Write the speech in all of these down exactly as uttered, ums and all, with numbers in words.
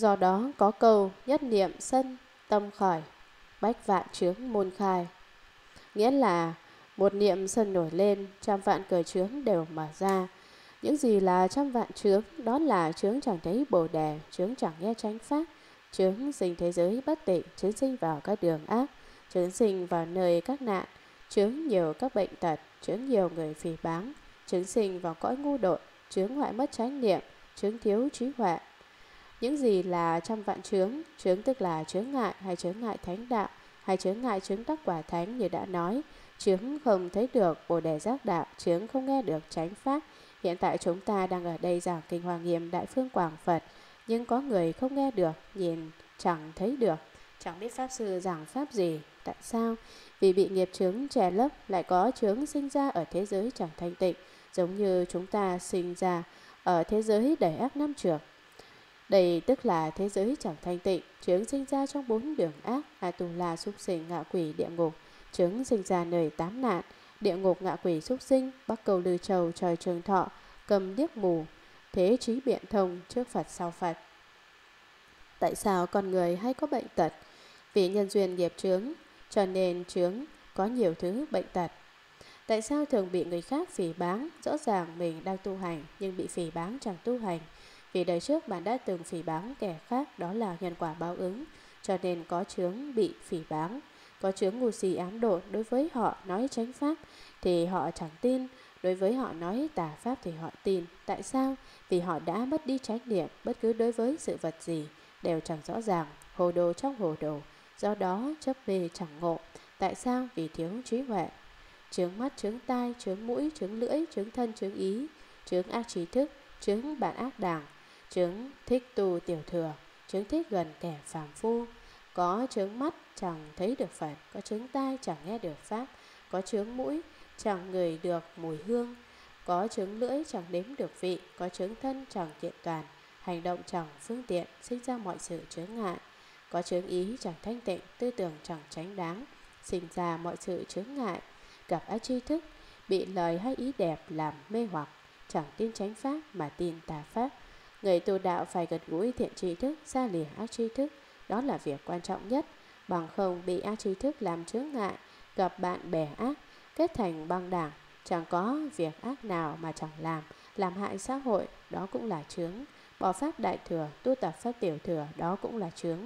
Do đó có câu nhất niệm sân tâm khởi, bách vạn chướng môn khai. Nghĩa là một niệm sân nổi lên, trăm vạn cửa chướng đều mở ra. Những gì là trăm vạn chướng? Đó là chướng chẳng thấy Bồ Đề, chướng chẳng nghe chánh pháp, chướng sinh thế giới bất tịnh, chướng sinh vào các đường ác, chướng sinh vào nơi các nạn, chướng nhiều các bệnh tật, chướng nhiều người phỉ báng, chướng sinh vào cõi ngu độn, chướng hoại mất chánh niệm, chướng thiếu trí huệ. Những gì là trăm vạn chướng? Chướng tức là chướng ngại hay chướng ngại thánh đạo, hay chướng ngại chứng đắc quả thánh như đã nói, chướng không thấy được Bồ Đề giác đạo, chướng không nghe được chánh pháp. Hiện tại chúng ta đang ở đây giảng Kinh Hoa Nghiêm Đại Phương Quảng Phật, nhưng có người không nghe được, nhìn chẳng thấy được, chẳng biết Pháp Sư giảng Pháp gì. Tại sao? Vì bị nghiệp chướng che lấp, lại có chướng sinh ra ở thế giới chẳng thanh tịnh, giống như chúng ta sinh ra ở thế giới đầy ác năm trược. Đây tức là thế giới chẳng thanh tịnh, chướng sinh ra trong bốn đường ác, A-tu-la, súc sinh, ngạ quỷ, địa ngục, chướng sinh ra nơi tám nạn, địa ngục, ngạ quỷ, súc sinh, Bắc Cầu Lư Châu, trời trường thọ, cầm điếc mù, thế trí biện thông, trước Phật sau Phật. Tại sao con người hay có bệnh tật? Vì nhân duyên nghiệp chướng, cho nên chướng có nhiều thứ bệnh tật. Tại sao thường bị người khác phỉ báng? Rõ ràng mình đang tu hành nhưng bị phỉ báng chẳng tu hành. Vì đời trước bạn đã từng phỉ báng kẻ khác, đó là nhân quả báo ứng, cho nên có chướng bị phỉ báng. Có chướng ngu si ám độ, đối với họ nói chánh pháp thì họ chẳng tin, đối với họ nói tà pháp thì họ tin. Tại sao? Vì họ đã mất đi chánh niệm, bất cứ đối với sự vật gì đều chẳng rõ ràng, hồ đồ trong hồ đồ, do đó chấp mê chẳng ngộ. Tại sao? Vì thiếu trí huệ. Chướng mắt, chướng tai, chướng mũi, chướng lưỡi, chướng thân, chướng ý, chướng ác trí thức, chướng bạn ác đảng, chướng thích tu tiểu thừa, chướng thích gần kẻ phàm phu. Có chướng mắt chẳng thấy được Phật, có chướng tai chẳng nghe được pháp, có chướng mũi chẳng ngửi được mùi hương, có chướng lưỡi chẳng đếm được vị, có chướng thân chẳng kiện toàn, hành động chẳng phương tiện, sinh ra mọi sự chướng ngại. Có chướng ý chẳng thanh tịnh, tư tưởng chẳng chánh đáng, sinh ra mọi sự chướng ngại. Gặp ác tri thức, bị lời hay ý đẹp làm mê hoặc, chẳng tin chánh pháp mà tin tà pháp. Người tu đạo phải gần gũi thiện tri thức, xa lìa ác tri thức, đó là việc quan trọng nhất. Bằng không bị ác tri thức làm chướng ngại, gặp bạn bè ác, kết thành băng đảng, chẳng có việc ác nào mà chẳng làm, làm hại xã hội, đó cũng là chướng. Bỏ pháp đại thừa, tu tập pháp tiểu thừa, đó cũng là chướng.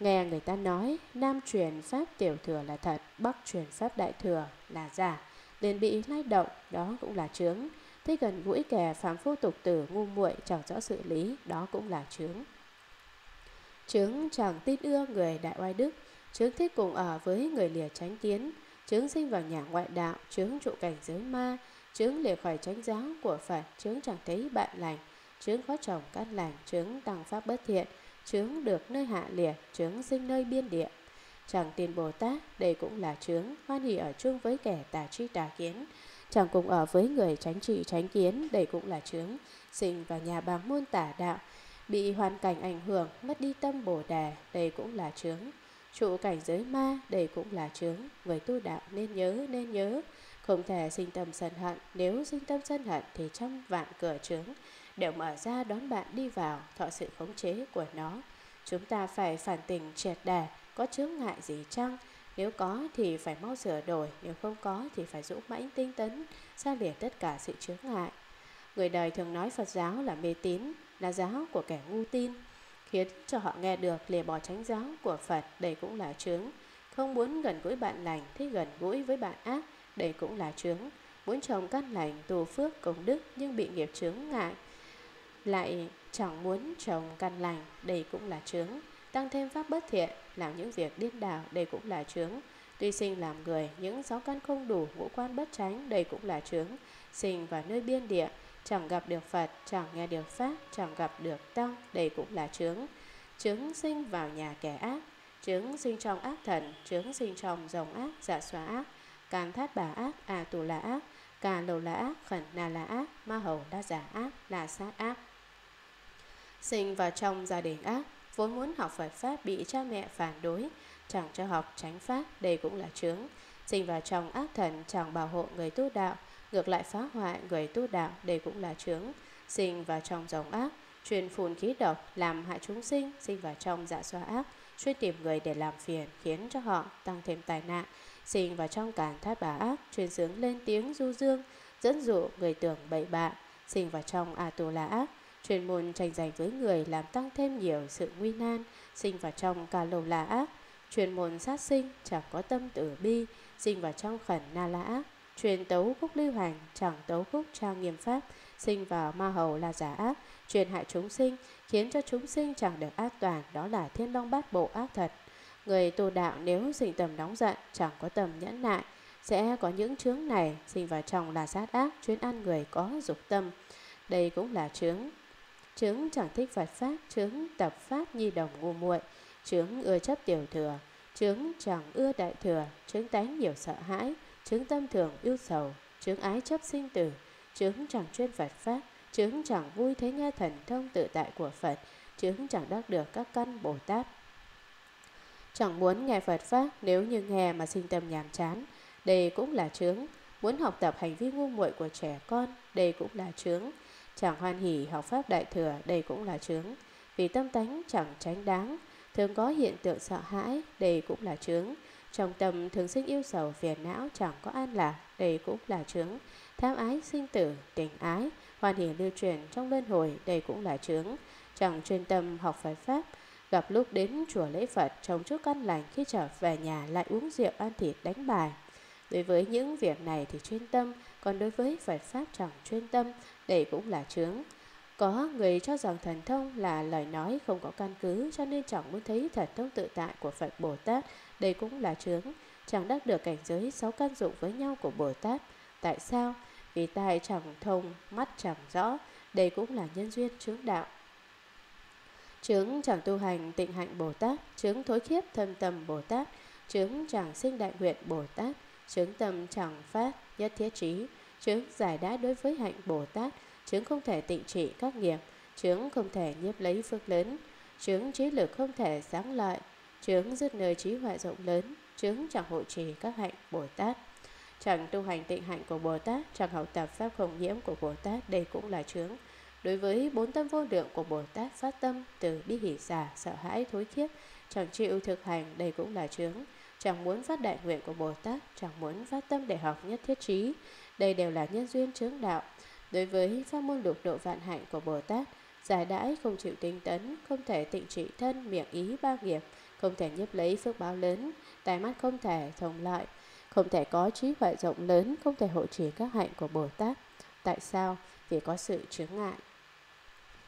Nghe người ta nói, Nam truyền pháp tiểu thừa là thật, Bắc truyền pháp đại thừa là giả, liền bị lay động, đó cũng là chướng. Thế gần gũi kẻ phàm phu tục tử ngu muội chẳng rõ sự lý, đó cũng là chướng. Chướng chẳng tin ưa người đại oai đức, chướng thích cùng ở với người lìa chánh kiến, chướng sinh vào nhà ngoại đạo, chướng trụ cảnh giới ma, chướng lìa khỏi chánh giáo của Phật, chướng chẳng thấy bạn lành, chướng khó trồng cát lành, chướng tăng pháp bất thiện, chướng được nơi hạ liệt, chướng sinh nơi biên địa, chẳng tin Bồ Tát, đây cũng là chướng. Hoan hỷ ở chung với kẻ tà tri tà kiến, chẳng cùng ở với người chánh trị chánh kiến, đây cũng là chướng. Sinh vào nhà bàng môn tà đạo, bị hoàn cảnh ảnh hưởng, mất đi tâm Bồ Đề, đây cũng là chướng. Trụ cảnh giới ma, đây cũng là chướng. Người tu đạo nên nhớ, nên nhớ không thể sinh tâm sân hận. Nếu sinh tâm sân hận thì trăm vạn cửa chướng đều mở ra đón bạn đi vào, thọ sự khống chế của nó. Chúng ta phải phản tỉnh triệt đề, có chướng ngại gì chăng? Nếu có thì phải mau sửa đổi, nếu không có thì phải dũng mãnh tinh tấn, xa lìa tất cả sự chướng ngại. Người đời thường nói Phật giáo là mê tín, là giáo của kẻ ngu tin, khiến cho họ nghe được lìa bỏ chánh giáo của Phật, đây cũng là chướng. Không muốn gần gũi bạn lành, thích gần gũi với bạn ác, đây cũng là chướng. Muốn trồng căn lành, tu phước công đức, nhưng bị nghiệp chướng ngại, lại chẳng muốn trồng căn lành, đây cũng là chướng. Tăng thêm pháp bất thiện, làm những việc điên đảo, đây cũng là chướng. Tuy sinh làm người, những sáu căn không đủ, ngũ quan bất chánh, đây cũng là chướng. Sinh vào nơi biên địa, chẳng gặp được Phật, chẳng nghe được pháp, chẳng gặp được tăng, đây cũng là chướng. Chướng sinh vào nhà kẻ ác, chướng sinh trong ác thần, chướng sinh trong rồng ác, dạ xoa ác, Càn Thát Bà ác, A Tù La ác, Cà Lầu La ác, Khẩn Na La ác, Ma Hầu La Già ác, La Sát ác. Sinh vào trong gia đình ác, vốn muốn học Phật pháp bị cha mẹ phản đối, chẳng cho học chánh pháp, đây cũng là chướng. Sinh vào trong ác thần, chẳng bảo hộ người tu đạo, ngược lại phá hoại người tu đạo, đây cũng là chướng. Sinh vào trong dòng ác, truyền phùn khí độc, làm hại chúng sinh, sinh vào trong dạ xoa ác, chuyên tìm người để làm phiền, khiến cho họ tăng thêm tai nạn, sinh vào trong càn thát bà ác, truyền sướng lên tiếng du dương, dẫn dụ người tưởng bậy bạ, sinh vào trong a tu la ác, truyền môn tranh giành với người, làm tăng thêm nhiều sự nguy nan, sinh vào trong ca lâu la ác, truyền môn sát sinh, chẳng có tâm tử bi, sinh vào trong khẩn na la ác, truyền tấu khúc lưu hành, chẳng tấu khúc trang nghiêm pháp, sinh vào ma hầu la giả ác, truyền hại chúng sinh, khiến cho chúng sinh chẳng được an toàn, đó là thiên long bát bộ ác thật. Người tu đạo nếu sinh tầm nóng giận, chẳng có tầm nhẫn nại, sẽ có những chướng này, sinh vào trong là sát ác, chuyên ăn người có dục tâm. Đây cũng là chướng. Chướng chẳng thích Phật pháp, chướng tập pháp nhi đồng ngu muội, chướng ưa chấp tiểu thừa, chướng chẳng ưa đại thừa, chướng tánh nhiều sợ hãi, chướng tâm thường yêu sầu, chướng ái chấp sinh tử, chướng chẳng chuyên Phật pháp, chướng chẳng vui thấy nghe thần thông tự tại của Phật, chướng chẳng đắc được các căn Bồ Tát, chẳng muốn nghe Phật pháp, nếu như nghe mà sinh tâm nhàm chán, đây cũng là chướng. Muốn học tập hành vi ngu muội của trẻ con, đây cũng là chướng. Chẳng hoan hỉ học pháp đại thừa, đây cũng là chướng. Vì tâm tánh chẳng chánh đáng, thường có hiện tượng sợ hãi, đây cũng là chướng. Trong tâm thường sinh yêu sầu phiền não, chẳng có an lạc, đây cũng là chướng. Tham ái sinh tử, tình ái, hoan hỉ lưu truyền trong luân hồi, đây cũng là chướng. Chẳng chuyên tâm học Phật pháp, gặp lúc đến chùa lễ Phật trông trước căn lành, khi trở về nhà lại uống rượu ăn thịt đánh bài. Đối với những việc này thì chuyên tâm, còn đối với Phật pháp chẳng chuyên tâm, đây cũng là chướng. Có người cho rằng thần thông là lời nói không có căn cứ, cho nên chẳng muốn thấy thần thông tự tại của Phật Bồ Tát, đây cũng là chướng. Chẳng đắc được cảnh giới sáu căn dụng với nhau của Bồ Tát. Tại sao? Vì tai chẳng thông, mắt chẳng rõ, đây cũng là nhân duyên chướng đạo. Chướng chẳng tu hành tịnh hạnh Bồ Tát, chướng thối khiếp thâm tâm Bồ Tát, chướng chẳng sinh đại nguyện Bồ Tát, chướng tâm chẳng phát nhất thiết trí, chướng giải đãi đối với hạnh Bồ Tát, chướng không thể tịnh trị các nghiệp, chướng không thể nhiếp lấy phước lớn, chướng trí lực không thể sáng lợi, chướng dứt nơi trí huệ rộng lớn, chướng chẳng hộ trì các hạnh Bồ Tát, chẳng tu hành tịnh hạnh của Bồ Tát, chẳng học tập pháp không nhiễm của Bồ Tát, đây cũng là chướng. Đối với bốn tâm vô lượng của Bồ Tát phát tâm từ bi hỷ xả, sợ hãi thối khiếp, chẳng chịu thực hành, đây cũng là chướng. Chẳng muốn phát đại nguyện của Bồ Tát, chẳng muốn phát tâm để học nhất thiết trí, đây đều là nhân duyên chướng đạo. Đối với pháp môn lục độ vạn hạnh của Bồ Tát, giải đãi không chịu tinh tấn, không thể tịnh trị thân miệng ý ba nghiệp, không thể nhiếp lấy phước báo lớn, tai mắt không thể thông lợi, không thể có trí huệ rộng lớn, không thể hộ trì các hạnh của Bồ Tát. Tại sao? Vì có sự chướng ngại.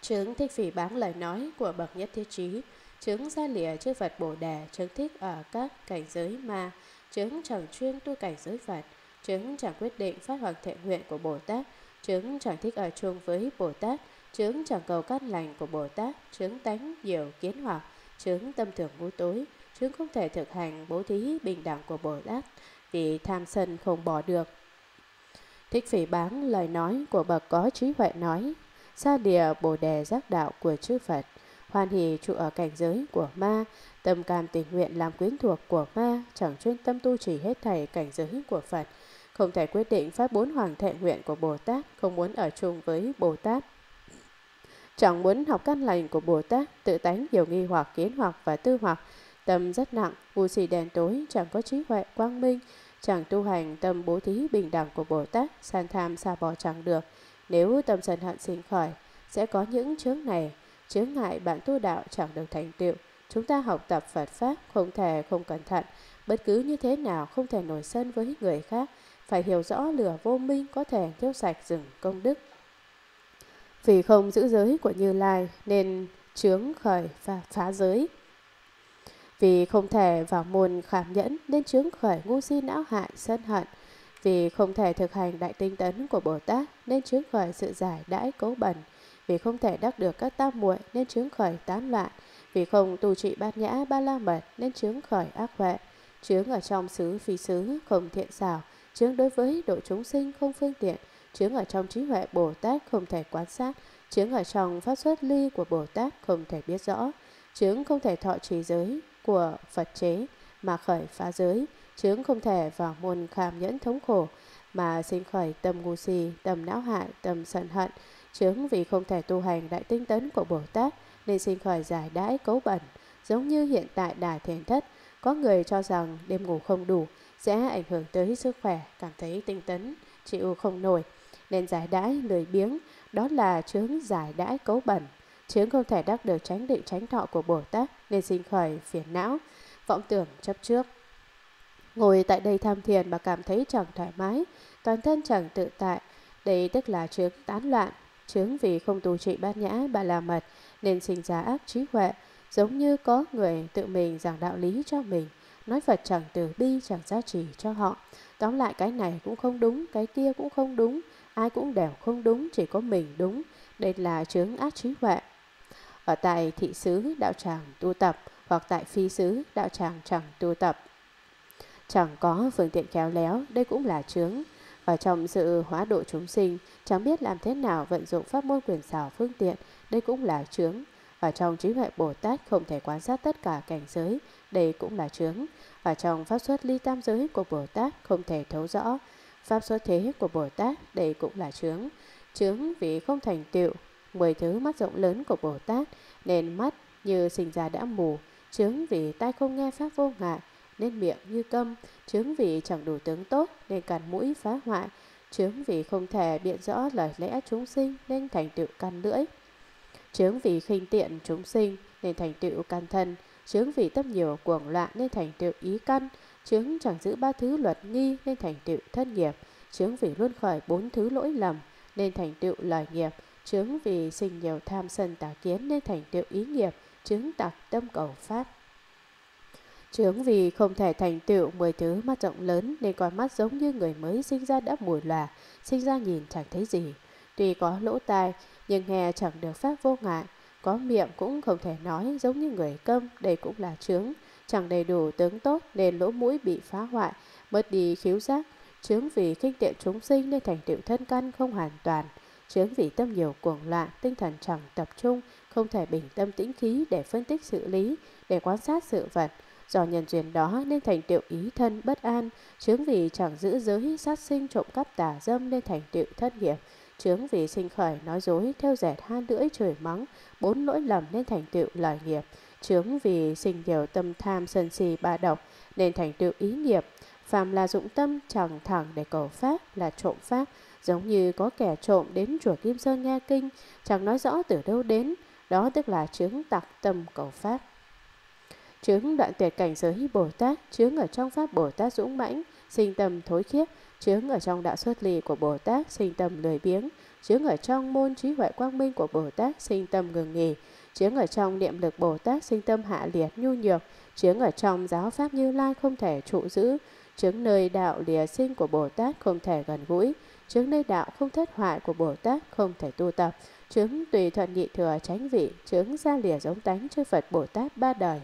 Chướng thích phỉ báng lời nói của bậc nhất thiết trí, chướng ra lìa chư Phật Bồ Đề, chướng thích ở các cảnh giới ma, chướng chẳng chuyên tu cảnh giới Phật, chướng chẳng quyết định phát hoàng thệ nguyện của Bồ Tát, chướng chẳng thích ở chung với Bồ Tát, chướng chẳng cầu căn lành của Bồ Tát, chướng tánh nhiều kiến hoặc, chướng tâm thường ngu tối, chướng không thể thực hành bố thí bình đẳng của Bồ Tát, vì tham sân không bỏ được. Thích phỉ báng lời nói của bậc có trí huệ nói, xa lìa Bồ Đề giác đạo của chư Phật, hoan hỉ trụ ở cảnh giới của ma, tâm cam tình nguyện làm quyến thuộc của ma, chẳng chuyên tâm tu trì hết thảy cảnh giới của Phật, không thể quyết định pháp bốn hoàng thệ nguyện của Bồ Tát, không muốn ở chung với Bồ Tát, chẳng muốn học căn lành của Bồ Tát, tự tánh nhiều nghi hoặc, kiến hoặc và tư hoặc, tâm rất nặng, vô sĩ đen tối, chẳng có trí huệ quang minh, chẳng tu hành tâm bố thí bình đẳng của Bồ Tát, san tham xa bỏ chẳng được. Nếu tâm sân hận sinh khởi, sẽ có những chướng này, chướng ngại bạn tu đạo chẳng được thành tựu. Chúng ta học tập Phật pháp không thể không cẩn thận, bất cứ như thế nào không thể nổi sân với người khác, phải hiểu rõ lửa vô minh có thể thiêu sạch rừng công đức. Vì không giữ giới của Như Lai nên chướng khởi và phá giới. Vì không thể vào môn khảm nhẫn nên chướng khởi ngu si não hại sân hận. Vì không thể thực hành đại tinh tấn của Bồ Tát nên chướng khởi sự giải đãi cấu bẩn. Vì không thể đắc được các tam muội nên chướng khởi tán loạn. Vì không tu trị bát nhã ba la mật nên chướng khởi ác huệ. Chướng ở trong xứ phi xứ không thiện xảo, chướng đối với độ chúng sinh không phương tiện, chướng ở trong trí huệ Bồ Tát không thể quan sát, chướng ở trong pháp xuất ly của Bồ Tát không thể biết rõ, chướng không thể thọ trì giới của Phật chế mà khởi phá giới, chướng không thể vào môn khảm nhẫn thống khổ mà sinh khởi tâm ngu si, tâm não hại, tâm sân hận, Chướng vì không thể tu hành đại tinh tấn của Bồ Tát nên xin khỏi giải đãi cấu bẩn. Giống như hiện tại Đài Thiền Thất, có người cho rằng đêm ngủ không đủ sẽ ảnh hưởng tới sức khỏe, cảm thấy tinh tấn, chịu không nổi, nên giải đãi lười biếng, đó là chướng giải đãi cấu bẩn. Chướng không thể đắc được chánh định chánh thọ của Bồ Tát nên xin khỏi phiền não, vọng tưởng chấp trước. Ngồi tại đây tham thiền mà cảm thấy chẳng thoải mái, toàn thân chẳng tự tại, đây tức là chướng tán loạn. Chướng vì không tu trị bát nhã ba la mật nên sinh ra ác trí huệ. Giống như có người tự mình giảng đạo lý cho mình, nói Phật chẳng từ bi, chẳng giá trị cho họ. Tóm lại cái này cũng không đúng, cái kia cũng không đúng, ai cũng đều không đúng, chỉ có mình đúng. Đây là chướng ác trí huệ. Ở tại thị xứ đạo tràng tu tập, hoặc tại phi xứ đạo tràng chẳng tu tập, chẳng có phương tiện khéo léo, đây cũng là chướng. Ở trong sự hóa độ chúng sinh, chẳng biết làm thế nào vận dụng pháp môn quyền xảo phương tiện, đây cũng là chướng. Ở trong trí huệ Bồ Tát không thể quan sát tất cả cảnh giới, đây cũng là chướng. Ở trong pháp xuất ly tam giới của Bồ Tát không thể thấu rõ pháp xuất thế của Bồ Tát, đây cũng là chướng. Chướng vì không thành tựu mười thứ mắt rộng lớn của Bồ Tát nên mắt như sinh ra đã mù. Chướng vì tai không nghe pháp vô ngại nên miệng như câm. Chướng vì chẳng đủ tướng tốt nên cắn mũi phá hoại. Chướng vì không thể biện rõ lời lẽ chúng sinh nên thành tựu căn lưỡi. Chướng vì khinh tiện chúng sinh nên thành tựu căn thân. Chướng vì tâm nhiều cuồng loạn nên thành tựu ý căn. Chướng chẳng giữ ba thứ luật nghi nên thành tựu thân nghiệp. Chướng vì luôn khởi bốn thứ lỗi lầm nên thành tựu lời nghiệp. Chướng vì sinh nhiều tham sân tà kiến nên thành tựu ý nghiệp. Chướng tặc tâm cầu pháp. Chướng vì không thể thành tựu mười thứ mắt rộng lớn nên con mắt giống như người mới sinh ra đã mù lòa, sinh ra nhìn chẳng thấy gì. Tuy có lỗ tai nhưng nghe chẳng được pháp vô ngại, có miệng cũng không thể nói, giống như người câm, đây cũng là chướng. Chẳng đầy đủ tướng tốt nên lỗ mũi bị phá hoại, mất đi khiếu giác. Chướng vì kinh tiện chúng sinh nên thành tựu thân căn không hoàn toàn. Chướng vì tâm nhiều cuồng loạn, tinh thần chẳng tập trung, không thể bình tâm tĩnh khí để phân tích sự lý, để quan sát sự vật. Do nhân duyên đó nên thành tựu ý thân bất an. Chướng vì chẳng giữ giới sát sinh trộm cắp tà dâm nên thành tựu thất nghiệp. Chướng vì sinh khởi nói dối, theo dệt han lưỡi chửi mắng, bốn lỗi lầm nên thành tựu lời nghiệp. Chướng vì sinh nhiều tâm tham sân si ba độc nên thành tựu ý nghiệp. Phàm là dụng tâm chẳng thẳng để cầu pháp là trộm pháp. Giống như có kẻ trộm đến chùa Kim Sơn nghe kinh, chẳng nói rõ từ đâu đến, đó tức là chướng tặc tâm cầu pháp. Chướng đoạn tuyệt cảnh giới Bồ Tát. Chướng ở trong pháp Bồ Tát dũng mãnh, sinh tâm thối khiếp. Chướng ở trong đạo xuất ly của Bồ Tát, sinh tâm lười biếng. Chướng ở trong môn trí huệ quang minh của Bồ Tát, sinh tâm ngừng nghỉ. Chướng ở trong niệm lực Bồ Tát, sinh tâm hạ liệt nhu nhược. Chướng ở trong giáo pháp Như Lai không thể trụ giữ. Chướng nơi đạo lìa sinh của Bồ Tát không thể gần gũi. Chướng nơi đạo không thất hoại của Bồ Tát không thể tu tập. Chướng tùy thuận nhị thừa tránh vị. Chướng ra lìa giống tánh chư Phật Bồ Tát ba đời.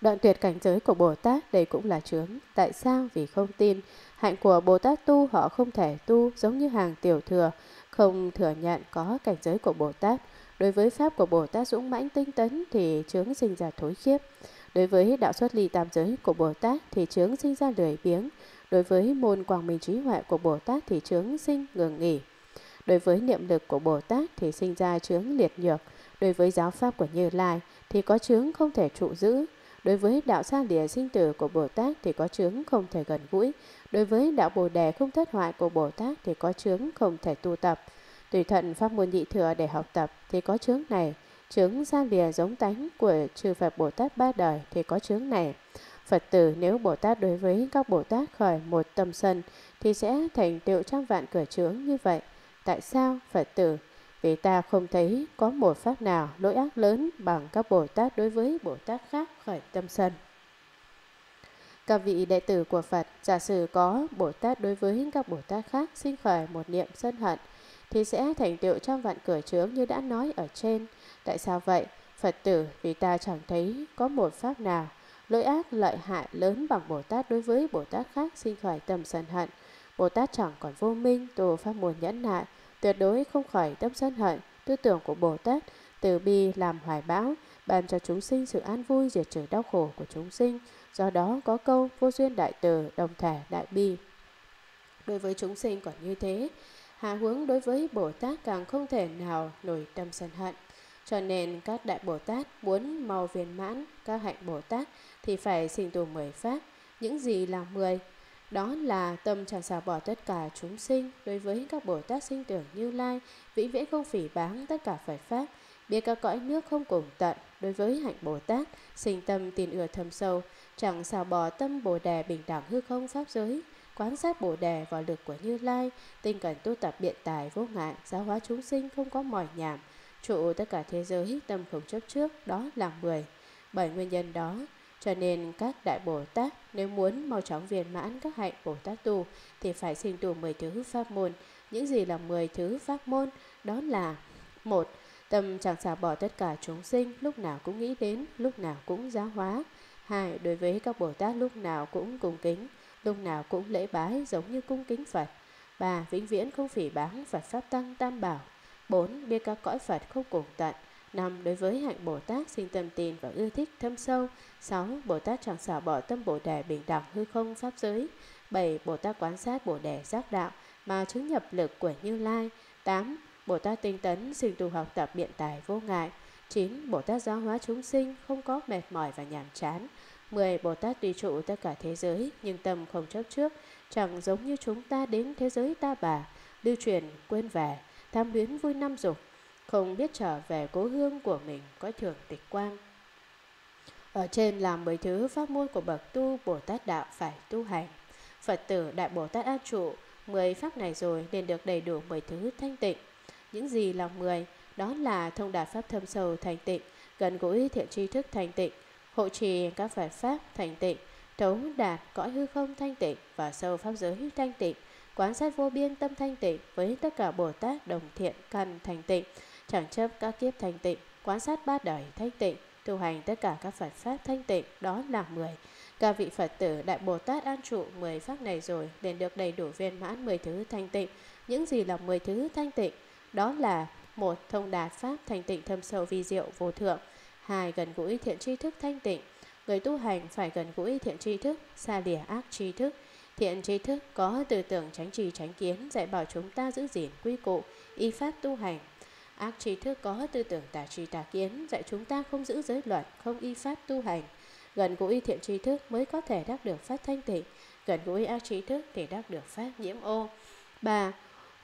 Đoạn tuyệt cảnh giới của Bồ Tát, đây cũng là chướng. Tại sao? Vì không tin. Hạnh của Bồ Tát tu họ không thể tu, giống như hàng tiểu thừa, không thừa nhận có cảnh giới của Bồ Tát. Đối với pháp của Bồ Tát dũng mãnh tinh tấn thì chướng sinh ra thối khiếp. Đối với đạo xuất ly tam giới của Bồ Tát thì chướng sinh ra lười biếng. Đối với môn quang minh trí huệ của Bồ Tát thì chướng sinh ngừng nghỉ. Đối với niệm lực của Bồ Tát thì sinh ra chướng liệt nhược. Đối với giáo pháp của Như Lai thì có chướng không thể trụ giữ. Đối với đạo xa lìa sinh tử của Bồ Tát thì có chướng không thể gần gũi. Đối với đạo Bồ Đề không thất hoại của Bồ Tát thì có chướng không thể tu tập. Tùy thuận pháp môn nhị thừa để học tập thì có chướng này. Chướng xa lìa giống tánh của chư Phật Bồ Tát ba đời thì có chướng này. Phật tử nếu Bồ Tát đối với các Bồ Tát khởi một tâm sân thì sẽ thành tựu trăm vạn cửa chướng như vậy. Tại sao? Phật tử, vì ta không thấy có một pháp nào lỗi ác lớn bằng các Bồ Tát đối với Bồ Tát khác khởi tâm sân. Các vị đệ tử của Phật, giả sử có Bồ Tát đối với các Bồ Tát khác sinh khởi một niệm sân hận thì sẽ thành tựu trăm vạn cửa chướng như đã nói ở trên. Tại sao vậy? Phật tử, vì ta chẳng thấy có một pháp nào lỗi ác lợi hại lớn bằng Bồ Tát đối với Bồ Tát khác sinh khởi tâm sân hận. Bồ Tát chẳng còn vô minh, tu pháp môn nhẫn nại, tuyệt đối không khởi tâm sân hận. Tư tưởng của Bồ Tát từ bi làm hoài bão, ban cho chúng sinh sự an vui, diệt trừ đau khổ của chúng sinh. Do đó có câu vô duyên đại từ, đồng thể đại bi. Đối với chúng sinh còn như thế, Hạ huống đối với Bồ Tát càng không thể nào nổi tâm sân hận. Cho nên các đại Bồ Tát muốn mau viên mãn các hạnh Bồ Tát thì phải sinh tu mười pháp. Những gì là mười? Đó là tâm chẳng xả bỏ tất cả chúng sinh đối với các Bồ Tát sinh tưởng Như Lai, vĩnh viễn không phỉ báng tất cả Phật pháp, biết các cõi nước không cùng tận. Đối với hạnh Bồ Tát sinh tâm tin ưa thâm sâu, chẳng xả bỏ tâm Bồ Đề bình đẳng hư không pháp giới, quán sát Bồ Đề vào lực của Như Lai, tinh cần tu tập biện tài vô ngại, giáo hóa chúng sinh không có mỏi nhảm, trụ tất cả thế giới tâm không chấp trước. Đó là mười. Bởi nguyên nhân đó, cho nên các đại Bồ Tát nếu muốn mau chóng viên mãn các hạnh Bồ Tát tu thì phải sinh tu mười thứ pháp môn. Những gì là mười thứ pháp môn? Đó là: một. Tâm chẳng xả bỏ tất cả chúng sinh, lúc nào cũng nghĩ đến, lúc nào cũng giáo hóa. hai. Đối với các Bồ Tát lúc nào cũng cung kính, lúc nào cũng lễ bái giống như cung kính Phật. ba. Vĩnh viễn không phỉ báng Phật pháp tăng Tam Bảo. bốn. Biết các cõi Phật không cùng tận. năm. Đối với hạnh Bồ Tát sinh tâm tin và ưa thích thâm sâu. sáu. Bồ Tát chẳng xả bỏ tâm Bồ Đề bình đẳng hư không pháp giới. bảy. Bồ Tát quán sát Bồ Đề giác đạo mà chứng nhập lực của Như Lai. tám. Bồ Tát tinh tấn sinh tu học tập biện tài vô ngại. chín. Bồ Tát giáo hóa chúng sinh không có mệt mỏi và nhàm chán. mười. Bồ Tát tùy trụ tất cả thế giới nhưng tâm không chấp trước, chẳng giống như chúng ta đến thế giới ta bà, lưu truyền quên về, tham luyến vui năm dục, không biết trở về cố hương của mình, cõi thường tịch quang. Ở trên là mười thứ pháp môn của bậc tu Bồ Tát đạo phải tu hành. Phật tử đại Bồ Tát an trụ mười pháp này rồi nên được đầy đủ mười thứ thanh tịnh. Những gì là mười? Đó là thông đạt pháp thâm sâu thanh tịnh, gần gũi thiện tri thức thanh tịnh, hộ trì các Phật pháp thanh tịnh, thấu đạt cõi hư không thanh tịnh và sâu pháp giới thanh tịnh, quán sát vô biên tâm thanh tịnh với tất cả Bồ Tát đồng thiện căn thanh tịnh, chẳng chấp các kiếp thanh tịnh, quán sát ba đời thanh tịnh, tu hành tất cả các Phật pháp thanh tịnh. Đó là mười. Các vị Phật tử đại Bồ Tát an trụ mười pháp này rồi nên được đầy đủ viên mãn mười thứ thanh tịnh. Những gì là mười thứ thanh tịnh? Đó là: một. Thông đạt pháp thanh tịnh thâm sâu vi diệu vô thượng. hai. Gần gũi thiện tri thức thanh tịnh. Người tu hành phải gần gũi thiện tri thức, xa lìa ác tri thức. Thiện tri thức có tư tưởng tránh trì tránh kiến, dạy bảo chúng ta giữ gìn quy cụ, y pháp tu hành. Ác tri thức có tư tưởng tà trì tà kiến, dạy chúng ta không giữ giới luật, không y pháp tu hành. Gần gũi thiện tri thức mới có thể đắc được pháp thanh tịnh, gần gũi ác tri thức thì đắc được pháp nhiễm ô. ba.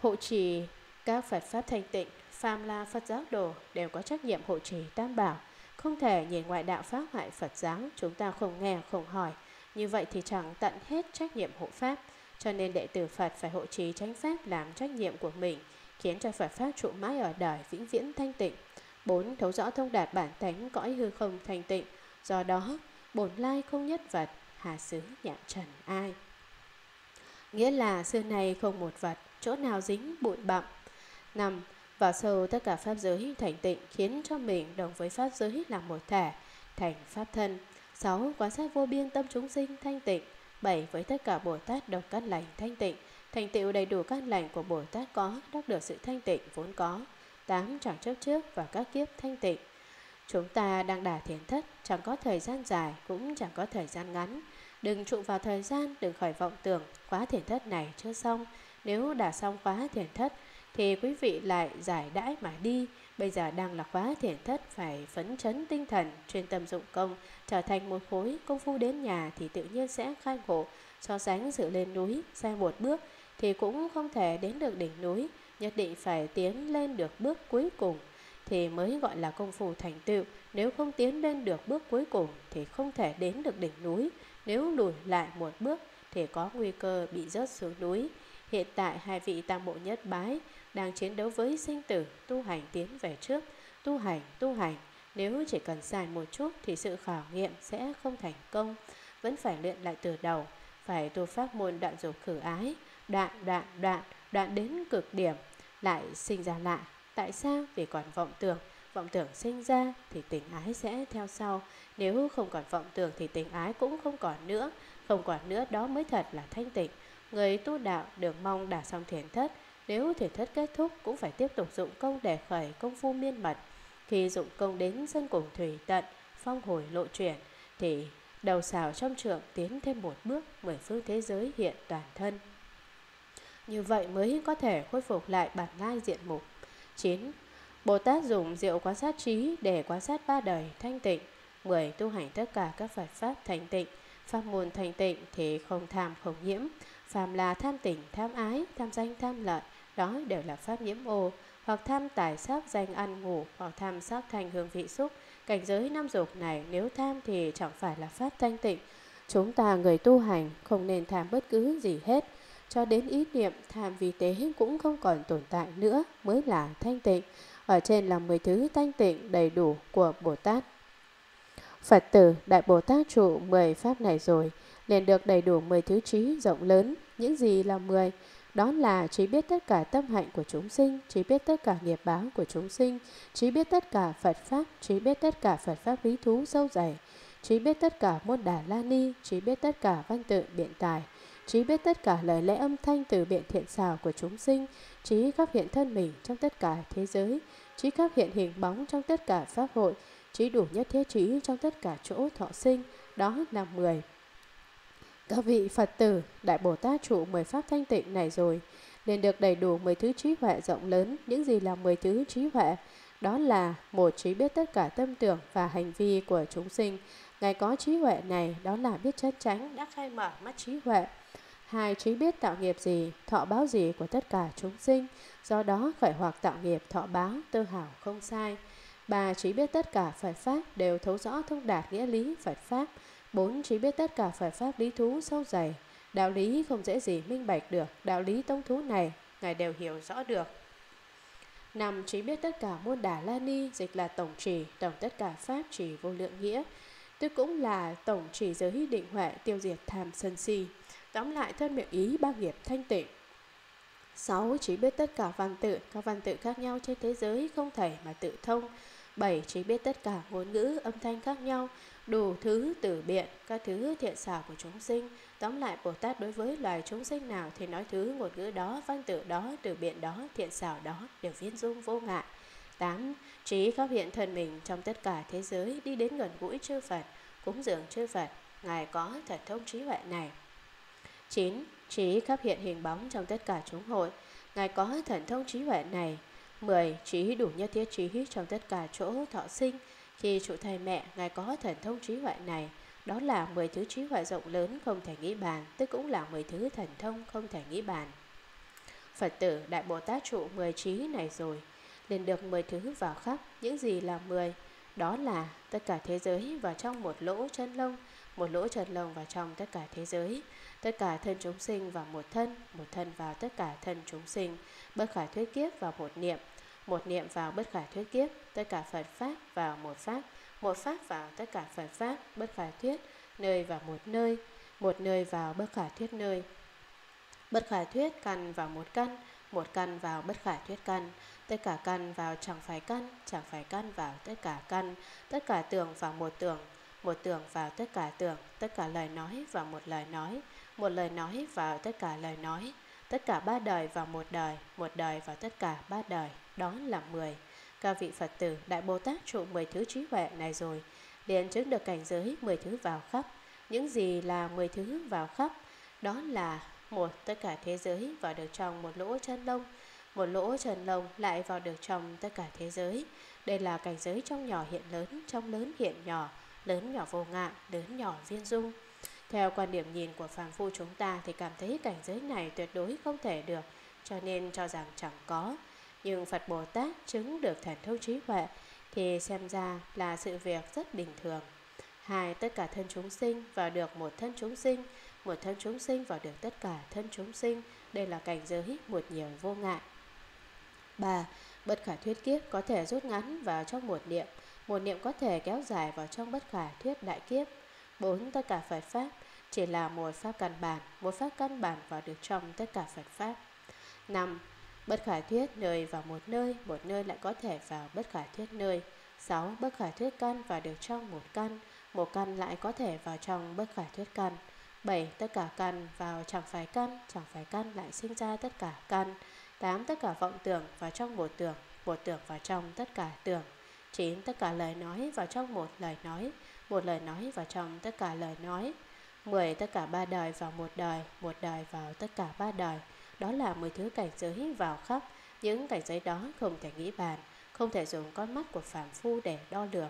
Hộ trì các Phật pháp thanh tịnh. Phàm là Phật giáo đồ đều có trách nhiệm hộ trì Tam Bảo, không thể nhìn ngoại đạo phá hoại Phật giáo. Chúng ta không nghe không hỏi, như vậy thì chẳng tận hết trách nhiệm hộ pháp. Cho nên đệ tử Phật phải hộ trì chánh pháp làm trách nhiệm của mình, khiến cho Phật pháp trụ mãi ở đời, vĩnh viễn thanh tịnh. bốn. Thấu rõ thông đạt bản tánh cõi hư không thanh tịnh, do đó bổn lai không nhất vật, hà xứ nhạn trần ai. Nghĩa là xưa nay không một vật, chỗ nào dính bụi bặm. năm. Vào sâu tất cả pháp giới thành tịnh, khiến cho mình đồng với pháp giới làm một thể, thành pháp thân. sáu. Quán sát vô biên tâm chúng sinh thanh tịnh. bảy. Với tất cả Bồ Tát đồng căn lành thanh tịnh, thành tựu đầy đủ căn lành của Bồ Tát có, đắc được sự thanh tịnh vốn có. tám. Chẳng chấp trước và các kiếp thanh tịnh. Chúng ta đang đả thiền thất, chẳng có thời gian dài, cũng chẳng có thời gian ngắn. Đừng trụ vào thời gian, đừng khởi vọng tưởng khóa thiền thất này chưa xong. Nếu đã xong khóa thiền thất thì quý vị lại giải đãi mà đi. Bây giờ đang là khóa thiền thất, phải phấn chấn tinh thần, chuyên tâm dụng công, trở thành một khối công phu. Đến nhà thì tự nhiên sẽ khai ngộ. So sánh sự lên núi, sai một bước thì cũng không thể đến được đỉnh núi, nhất định phải tiến lên được bước cuối cùng thì mới gọi là công phu thành tựu. Nếu không tiến lên được bước cuối cùng thì không thể đến được đỉnh núi, nếu lùi lại một bước thì có nguy cơ bị rớt xuống núi. Hiện tại hai vị Tam Bộ Nhất Bái đang chiến đấu với sinh tử, tu hành tiến về trước, tu hành, tu hành. Nếu chỉ cần sai một chút thì sự khảo nghiệm sẽ không thành công, vẫn phải luyện lại từ đầu, phải tu pháp môn đoạn dục khử ái, đoạn, đoạn, đoạn, đoạn đến cực điểm, lại sinh ra lại. Tại sao? Vì còn vọng tưởng, vọng tưởng sinh ra thì tình ái sẽ theo sau. Nếu không còn vọng tưởng thì tình ái cũng không còn nữa, không còn nữa đó mới thật là thanh tịnh. Người tu đạo đừng mong đã xong thiền thất, nếu thiền thất kết thúc cũng phải tiếp tục dụng công để khởi công phu miên mật. Khi dụng công đến sân cùng thủy tận, phong hồi lộ chuyển thì đầu xào trong trượng, tiến thêm một bước, mười phương thế giới hiện toàn thân. Như vậy mới có thể khôi phục lại bản lai diện mục. Chín. Bồ Tát dùng diệu quan sát trí để quan sát ba đời thanh tịnh. Mười. Tu hành tất cả các Phật pháp thanh tịnh. Pháp môn thanh tịnh thì không tham không nhiễm. Phàm là tham tình, tham ái, tham danh, tham lợi, đó đều là pháp nhiễm ô. Hoặc tham tài sắc, danh ăn ngủ, hoặc tham sắc thành hương vị xúc. Cảnh giới năm dục này nếu tham thì chẳng phải là pháp thanh tịnh. Chúng ta người tu hành không nên tham bất cứ gì hết. Cho đến ý niệm tham vi tế cũng không còn tồn tại nữa mới là thanh tịnh. Ở trên là mười thứ thanh tịnh đầy đủ của Bồ Tát. Phật tử Đại Bồ Tát trụ mười pháp này rồi, liền được đầy đủ mười thứ trí rộng lớn. Những gì là mười? Đó là trí biết tất cả tâm hạnh của chúng sinh, trí biết tất cả nghiệp báo của chúng sinh, trí biết tất cả Phật Pháp, trí biết tất cả Phật Pháp lý thú sâu dày, trí biết tất cả môn đà la ni, trí biết tất cả văn tự biện tài, trí biết tất cả lời lẽ âm thanh từ biện thiện xảo của chúng sinh, trí khắp hiện thân mình trong tất cả thế giới, trí khắp hiện hình bóng trong tất cả pháp hội, trí đủ nhất thiết trí trong tất cả chỗ thọ sinh, đó là mười. Các vị Phật tử, Đại Bồ Tát trụ mười pháp thanh tịnh này rồi, liền được đầy đủ mười thứ trí huệ rộng lớn. Những gì là mười thứ trí huệ? Đó là một, trí biết tất cả tâm tưởng và hành vi của chúng sinh. Ngài có trí huệ này, đó là biết chân chánh, đã khai mở mắt trí huệ. Hai, trí biết tạo nghiệp gì, thọ báo gì của tất cả chúng sinh, do đó khởi hoặc tạo nghiệp thọ báo, tơ hảo không sai. Ba, trí biết tất cả Phật Pháp đều thấu rõ thông đạt nghĩa lý Phật Pháp. Bốn, trí biết tất cả Phật Pháp lý thú sâu dày. Đạo lý không dễ gì minh bạch được, đạo lý tông thú này Ngài đều hiểu rõ được. Năm, trí biết tất cả môn đà la ni, dịch là tổng trì, tổng tất cả Pháp trì vô lượng nghĩa, tức cũng là tổng trì giới định huệ, tiêu diệt tham sân si. Tóm lại thân miệng ý ba nghiệp thanh tịnh. Sáu, trí biết tất cả văn tự, các văn tự khác nhau trên thế giới không thể mà tự thông. Bảy, trí biết tất cả ngôn ngữ, âm thanh khác nhau, đủ thứ từ biện, các thứ thiện xảo của chúng sinh. Tóm lại Bồ Tát đối với loài chúng sinh nào thì nói thứ ngôn ngữ đó, văn tự đó, từ biện đó, thiện xảo đó đều viên dung vô ngại. Tám, trí khắp hiện thân mình trong tất cả thế giới, đi đến gần gũi chư Phật, cúng dường chư Phật, Ngài có thật thông trí huệ này. Chín, trí khắp hiện hình bóng trong tất cả chúng hội, Ngài có thần thông trí huệ này. Mười, trí đủ nhất thiết trí trong tất cả chỗ thọ sinh, khi trụ thầy mẹ Ngài có thần thông trí huệ này, đó là mười thứ trí huệ rộng lớn không thể nghĩ bàn, tức cũng là mười thứ thần thông không thể nghĩ bàn. Phật tử Đại Bồ Tát trụ mười trí này rồi, liền được mười thứ vào khắp. Những gì là mười? Đó là tất cả thế giới vào trong một lỗ chân lông, một lỗ chân lông vào trong tất cả thế giới, tất cả thân chúng sinh vào một thân, một thân vào tất cả thân chúng sinh, bất khả thuyết kiếp vào một niệm, một niệm vào bất khả thuyết kiếp, tất cả Phật Pháp vào một Pháp, một Pháp vào tất cả Phật Pháp, bất khả thuyết, nơi vào một nơi, một nơi vào bất khả thuyết nơi, bất khả thuyết căn vào một căn, một căn vào bất khả thuyết căn, tất cả căn vào chẳng phải căn, chẳng phải căn vào tất cả căn, tất cả tường vào một tường, một tường vào tất cả tường, tất cả lời nói vào một lời nói, một lời nói vào tất cả lời nói, tất cả ba đời vào một đời, một đời vào tất cả ba đời, đó là mười. Các vị Phật tử Đại Bồ Tát trụ mười thứ trí huệ này rồi, liền chứng được cảnh giới mười thứ vào khắp. Những gì là mười thứ vào khắp? Đó là một, tất cả thế giới vào được trong một lỗ chân lông, một lỗ chân lông lại vào được trong tất cả thế giới. Đây là cảnh giới trong nhỏ hiện lớn, trong lớn hiện nhỏ, lớn nhỏ vô ngạn, lớn nhỏ viên dung. Theo quan điểm nhìn của phàm phu chúng ta thì cảm thấy cảnh giới này tuyệt đối không thể được, cho nên cho rằng chẳng có. Nhưng Phật Bồ Tát chứng được thần thông trí huệ thì xem ra là sự việc rất bình thường. Hai, tất cả thân chúng sinh vào được một thân chúng sinh, một thân chúng sinh vào được tất cả thân chúng sinh, đây là cảnh giới một nhiều vô ngại. Ba, bất khả thuyết kiếp có thể rút ngắn vào trong một niệm, một niệm có thể kéo dài vào trong bất khả thuyết đại kiếp. Bốn, tất cả Phật Pháp chỉ là một Pháp căn bản, một Pháp căn bản vào được trong tất cả Phật Pháp. Năm, bất khả thuyết nơi vào một nơi, một nơi lại có thể vào bất khả thuyết nơi. Sáu, bất khả thuyết căn vào được trong một căn, một căn lại có thể vào trong bất khả thuyết căn. Bảy, tất cả căn vào chẳng phải căn, chẳng phải căn lại sinh ra tất cả căn. Tám, tất cả vọng tưởng vào trong một tưởng, một tưởng vào trong tất cả tưởng. Chín, tất cả lời nói vào trong một lời nói, một lời nói vào trong tất cả lời nói. Mười, tất cả ba đời vào một đời, một đời vào tất cả ba đời, Đó là mười thứ cảnh giới vào khắp. Những cảnh giới đó không thể nghĩ bàn, không thể dùng con mắt của phàm phu để đo lường.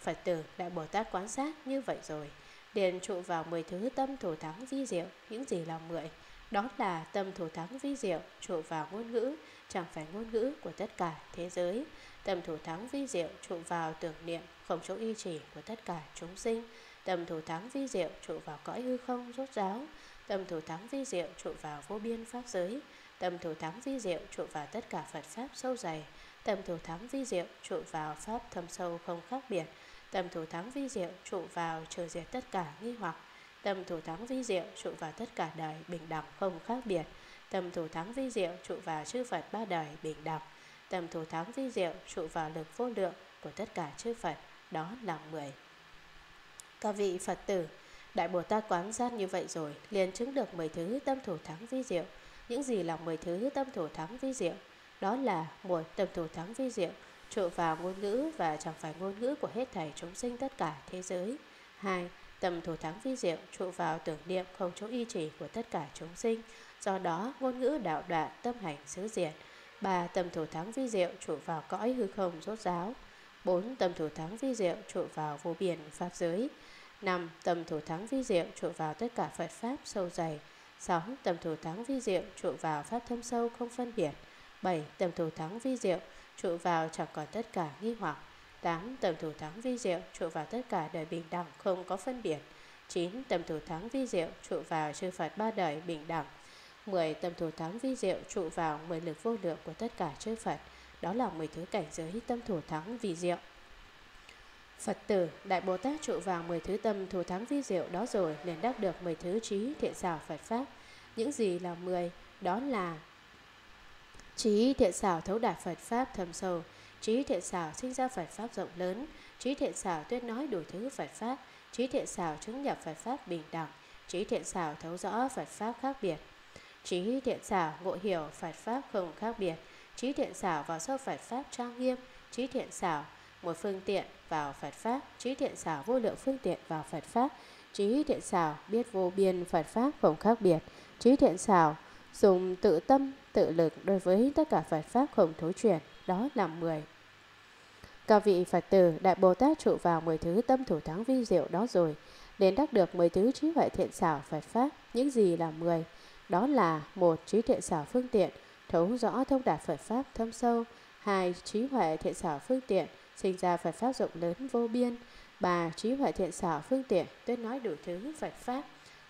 Phật tử Đại Bồ Tát quán sát như vậy rồi, liền trụ vào mười thứ tâm thủ thắng vi diệu. Những gì là mười? Đó là tâm thủ thắng vi diệu trụ vào ngôn ngữ, chẳng phải ngôn ngữ của tất cả thế giới. Tâm thủ thắng vi diệu trụ vào tưởng niệm, không chỗ y chỉ của tất cả chúng sinh. Tâm thủ thắng vi diệu trụ vào cõi hư không rốt ráo. Tâm thủ thắng vi diệu trụ vào vô biên pháp giới. Tâm thủ thắng vi diệu trụ vào tất cả Phật pháp sâu dày. Tâm thủ thắng vi diệu trụ vào pháp thâm sâu không khác biệt. Tâm thủ thắng vi diệu trụ vào trừ diệt tất cả nghi hoặc. Tâm thủ thắng vi diệu trụ vào tất cả đời bình đẳng không khác biệt. Tâm thủ thắng vi diệu trụ vào chư Phật ba đời bình đẳng. Tâm thủ thắng vi diệu trụ vào lực vô lượng của tất cả chư Phật. Đó là mười. Các vị Phật tử, Đại Bồ Tát quán sát như vậy rồi, liền chứng được mười thứ tâm thủ thắng vi diệu. Những gì là mười thứ tâm thủ thắng vi diệu? Đó là một, tâm thủ thắng vi diệu trụ vào ngôn ngữ và chẳng phải ngôn ngữ của hết thảy chúng sinh tất cả thế giới. Hai, tâm thủ thắng vi diệu trụ vào tưởng niệm không chỗ y chỉ của tất cả chúng sinh, do đó ngôn ngữ đạo đoạn, tâm hành xứ diệt. Ba, tâm thủ thắng vi diệu trụ vào cõi hư không rốt ráo. Bốn, tâm thủ thắng vi diệu trụ vào vô biên pháp giới. Năm, tâm thủ thắng vi diệu trụ vào tất cả Phật pháp sâu dày. Sáu, tâm thủ thắng vi diệu trụ vào pháp thâm sâu không phân biệt. Bảy, tâm thủ thắng vi diệu trụ vào chẳng còn tất cả nghi hoặc. Tám, tâm thủ thắng vi diệu trụ vào tất cả đời bình đẳng không có phân biệt. Chín, tâm thủ thắng vi diệu trụ vào chư Phật ba đời bình đẳng. Mười, tâm thủ thắng vi diệu trụ vào mười lực vô lượng của tất cả chư Phật. Đó là mười thứ cảnh giới tâm thủ thắng vi diệu. Phật tử Đại Bồ Tát trụ vào mười thứ tâm thủ thắng vi diệu đó rồi, liền đắc được mười thứ trí thiện xảo Phật pháp. Những gì là mười? Đó là trí thiện xảo thấu đạt Phật pháp thâm sâu, trí thiện xảo sinh ra Phật pháp rộng lớn, trí thiện xảo tuyết nói đủ thứ Phật pháp, trí thiện xảo chứng nhập Phật pháp bình đẳng, trí thiện xảo thấu rõ Phật pháp khác biệt, trí thiện xảo ngộ hiểu Phật pháp không khác biệt, trí thiện xảo vào sâu Phật pháp trang nghiêm, trí thiện xảo một phương tiện vào Phật pháp, trí thiện xảo vô lượng phương tiện vào Phật pháp, trí thiện xảo biết vô biên Phật pháp không khác biệt, trí thiện xảo dùng tự tâm tự lực đối với tất cả Phật pháp không thối chuyển. Đó là mười. Các vị Phật tử Đại Bồ Tát trụ vào mười thứ tâm thủ thắng vi diệu đó rồi, đến đắc được mười thứ trí huệ thiện xảo Phật pháp. Những gì là mười? Đó là một, trí thiện xảo phương tiện thấu rõ thông đạt Phật pháp thâm sâu. Hai, trí huệ thiện xảo phương tiện sinh ra Phật pháp rộng lớn vô biên. Ba, trí huệ thiện xảo phương tiện tuyên nói đủ thứ Phật pháp.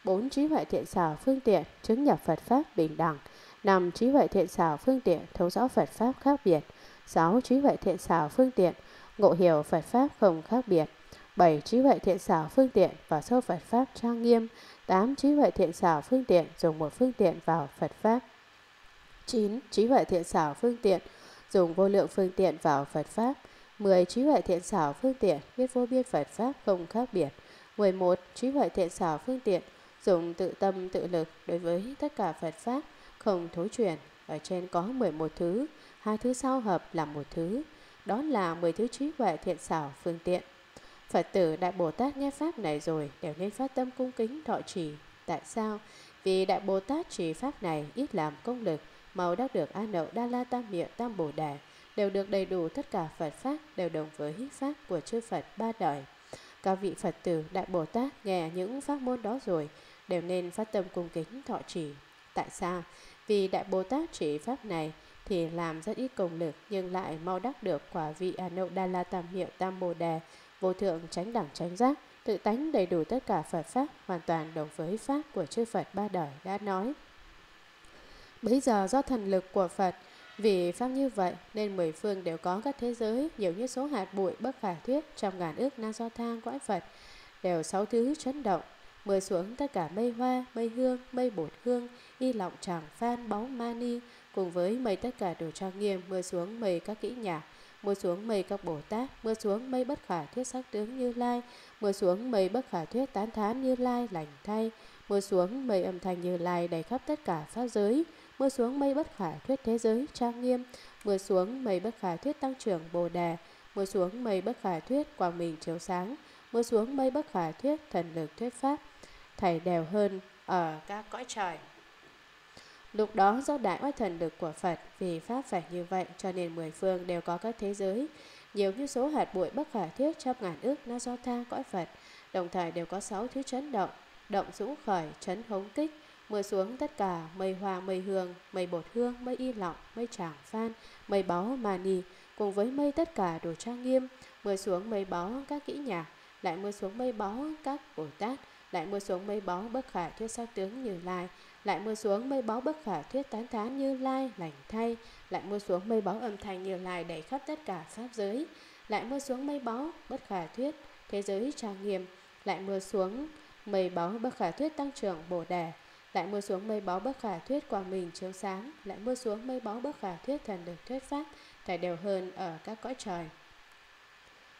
Bốn, trí huệ thiện xảo phương tiện chứng nhập Phật pháp bình đẳng. Năm, trí huệ thiện xảo phương tiện thấu rõ Phật pháp khác biệt. Sáu, trí huệ thiện xảo phương tiện ngộ hiểu Phật pháp không khác biệt. Bảy, trí huệ thiện xảo phương tiện vào sâu Phật pháp trang nghiêm. Tám, trí huệ thiện xảo phương tiện dùng một phương tiện vào Phật pháp. Chín, trí huệ thiện xảo phương tiện dùng vô lượng phương tiện vào Phật pháp. Mười, trí huệ thiện xảo phương tiện biết vô biên Phật pháp không khác biệt. Mười một, trí huệ thiện xảo phương tiện dùng tự tâm tự lực đối với tất cả Phật pháp không thối chuyển. Ở trên có mười một thứ, hai thứ sau hợp là một thứ. Đó là mười thứ trí huệ thiện xảo phương tiện. Phật tử Đại Bồ Tát nghe pháp này rồi, đều nên phát tâm cung kính thọ trì. Tại sao? Vì Đại Bồ Tát trì pháp này ít làm công lực, mau đắc được A Nậu Đa La Tam Miệu Tam Bồ Đề, đều được đầy đủ tất cả Phật pháp, đều đồng với pháp của chư Phật ba đời. Các vị Phật tử Đại Bồ Tát nghe những pháp môn đó rồi, đều nên phát tâm cung kính thọ trì. Tại sao? Vì Đại Bồ Tát trì pháp này thì làm rất ít công lực, nhưng lại mau đắc được quả vị A Nậu Đa La Tam Miệu Tam Bồ Đề, vô thượng chánh đẳng chánh giác, tự tánh đầy đủ tất cả Phật pháp, hoàn toàn đồng với pháp của chư Phật ba đời đã nói. Bây giờ do thần lực của Phật, vì pháp như vậy nên mười phương đều có các thế giới, nhiều như số hạt bụi bất khả thuyết, trong ngàn ước na do thang cõi Phật, đều sáu thứ chấn động. Mưa xuống tất cả mây hoa, mây hương, mây bột hương, y lọng tràng phan, báu mani, cùng với mây tất cả đồ trang nghiêm, mưa xuống mây các kỹ nhạc, mưa xuống mây các Bồ Tát, mưa xuống mây bất khả thuyết sắc tướng Như Lai, mưa xuống mây bất khả thuyết tán thán Như Lai lành thay, mưa xuống mây âm thanh Như Lai đầy khắp tất cả pháp giới, mưa xuống mây bất khả thuyết thế giới trang nghiêm, mưa xuống mây bất khả thuyết tăng trưởng Bồ Đề, mưa xuống mây bất khả thuyết quang minh chiếu sáng, mưa xuống mây bất khả thuyết thần lực thuyết pháp, thảy đều hơn ở các cõi trời. Lúc đó do đại oai thần lực của Phật, vì pháp phải như vậy cho nên mười phương đều có các thế giới, nhiều như số hạt bụi bất khả thiết trăm ngàn ước na do tha cõi Phật, đồng thời đều có sáu thứ chấn động, động dũng khởi, chấn hống kích, mưa xuống tất cả, mây hoa, mây hương, mây bột hương, mây y lọng, mây tràng phan, mây báu, mani, cùng với mây tất cả đồ trang nghiêm, mưa xuống mây báu các kỹ nhạc, lại mưa xuống mây báu các Bồ Tát, lại mưa xuống mây báu bất khả thuyết sắc tướng Như Lai, lại mưa xuống mây báu bất khả thuyết tán thán Như Lai lành thay, lại mưa xuống mây báu âm thanh Như Lai đầy khắp tất cả pháp giới, lại mưa xuống mây báu bất khả thuyết thế giới trang nghiêm, lại mưa xuống mây báu bất khả thuyết tăng trưởng Bồ Đề, lại mưa xuống mây báu bất khả thuyết quang minh chiếu sáng, lại mưa xuống mây báu bất khả thuyết thần lực thuyết pháp thảy đều hơn ở các cõi trời.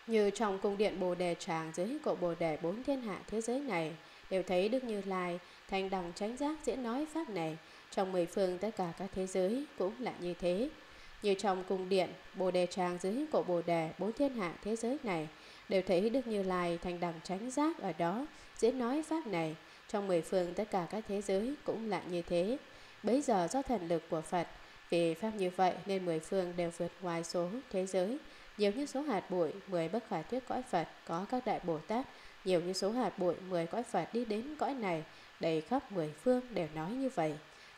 Như trong cung điện Bồ Đề Tràng, dưới cội Bồ Đề, bốn thiên hạ thế giới này đều thấy Đức Như Lai thành đẳng chánh giác diễn nói pháp này. Trong mười phương tất cả các thế giới cũng là như thế. Như trong cung điện Bồ Đề Tràng, dưới cội Bồ Đề, bốn thiên hạ thế giới này đều thấy Đức Như Lai thành đẳng chánh giác ở đó diễn nói pháp này. Trong mười phương tất cả các thế giới cũng là như thế. Bấy giờ do thần lực của Phật, vì pháp như vậy nên mười phương đều vượt ngoài số thế giới, nhiều như số hạt bụi, mười bất khả thuyết cõi Phật có các đại Bồ Tát, nhiều như số hạt bụi, mười cõi Phật đi đến cõi này, đầy khắp mười phương đều nói như vậy.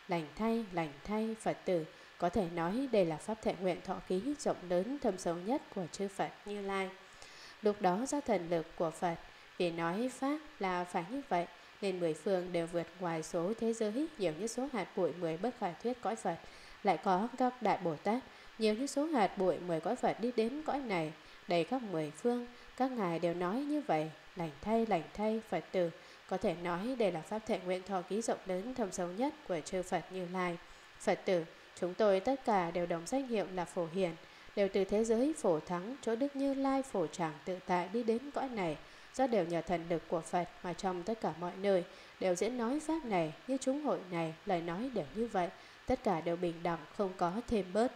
Lành thay, lành thay Phật tử, có thể nói đây là pháp thệ nguyện thọ ký rộng lớn thâm sâu nhất của chư Phật Như Lai. Lúc đó do thần lực của Phật, vì nói pháp là phải như vậy nên mười phương đều vượt ngoài số thế giới, nhiều như số hạt bụi, mười bất khả thuyết cõi Phật, lại có các đại Bồ Tát, nhiều như số hạt bụi, mười cõi Phật đi đến cõi này, đầy khắp mười phương, các ngài đều nói như vậy. Lành thay, lành thay Phật tử, có thể nói đây là pháp thệ nguyện thọ ký rộng lớn thâm sâu nhất của chư Phật Như Lai. Phật tử, chúng tôi tất cả đều đồng danh hiệu là Phổ Hiền, đều từ thế giới Phổ Thắng, chỗ Đức Như Lai Phổ Tràng tự tại đi đến cõi này, do đều nhờ thần lực của Phật mà trong tất cả mọi nơi đều diễn nói pháp này. Như chúng hội này, lời nói đều như vậy, tất cả đều bình đẳng, không có thêm bớt.